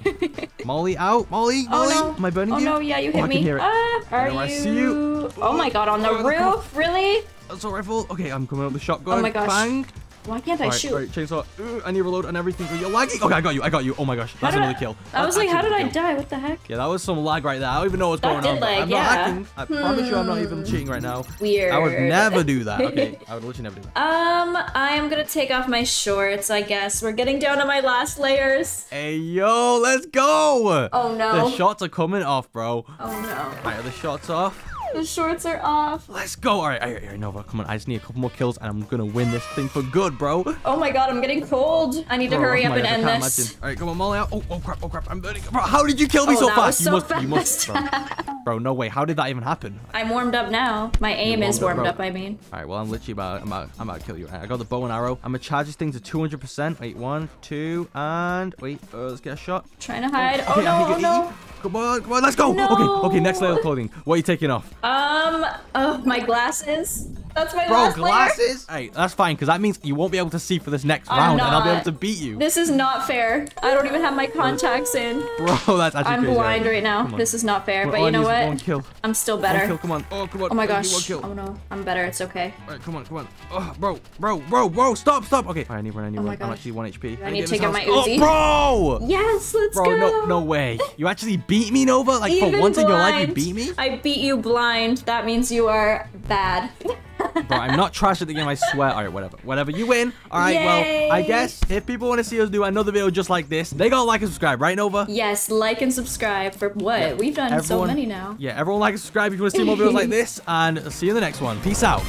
Molly out, Molly, Molly. Oh, no. Am I burning oh, you? Oh no, yeah, you hit oh, me. I can hear it. Uh, are you? I see you. Oh my God, on the oh, roof, really? Assault rifle. Okay, I'm coming up with the shotgun. Oh my gosh. Bang. Why can't I all right, shoot? All right, chainsaw. Ooh, I need to reload and everything. You're lagging. Okay, I got you. I got you. Oh my gosh, that's another I, kill. That's I was like, how did I die? What the heck? Yeah, that was some lag right there. I don't even know what's that going on. Lag, I'm yeah. not hacking. I hmm. promise you, I'm not even cheating right now. Weird. I would never do that. Okay, I would literally never do that. Um, I'm gonna take off my shorts. I guess we're getting down to my last layers. Hey yo, let's go. Oh no. The shots are coming off, bro. Oh no. All right, the shots off. The shorts are off. Let's go. All right, all right, all right, Nova, come on. I just need a couple more kills, and I'm going to win this thing for good, bro. Oh, my God. I'm getting cold. I need to bro, hurry up and God, end this. Imagine. All right, come on, Molly out. Oh, oh, crap, oh, crap. I'm burning. Bro, how did you kill me oh, so fast? So you must, fast. You must, bro. Bro, no way. How did that even happen? I'm warmed up now. My aim warmed is warmed up, up, I mean. All right, well, I'm literally about, I'm about, I'm about to kill you. Right, I got the bow and arrow. I'm going to charge this thing to two hundred percent. Wait, one, two, and wait. Uh, let's get a shot. Trying to hide. Oh, okay, oh no, oh, no. Come on, come on, let's go. No. Okay, okay, next layer of clothing. What are you taking off? Um, oh, my glasses. That's my Bro, last glasses? Layer. Hey, that's fine, because that means you won't be able to see for this next I'm round, not. and I'll be able to beat you. This is not fair. I don't even have my contacts in. Bro, that's actually I'm crazy, blind right, right now. This is not fair, but you know what? One kill. I'm still better. One kill, come on. Oh, come on. Oh, my gosh. One kill. Oh, no. I'm better. It's okay. All right, come on, come on. Oh, bro, bro, bro, bro. Stop, stop. Okay. All right, I need one, I need oh one. I'm actually one H P. I, I need to take out my Uzi. Oh, bro! Yes, let's bro, go. Bro, no, no way. You actually beat Beat me, Nova? Like, Even for once blind. in your life, you beat me? I beat you blind. That means you are bad. Bro, I'm not trash at the game, I swear. All right, whatever. Whatever, you win. All right, Yay. well, I guess if people want to see us do another video just like this, they gotta like and subscribe, right, Nova? Yes, like and subscribe for what? Yeah. We've done everyone, so many now. Yeah, everyone like and subscribe if you want to see more videos like this, and see you in the next one. Peace out.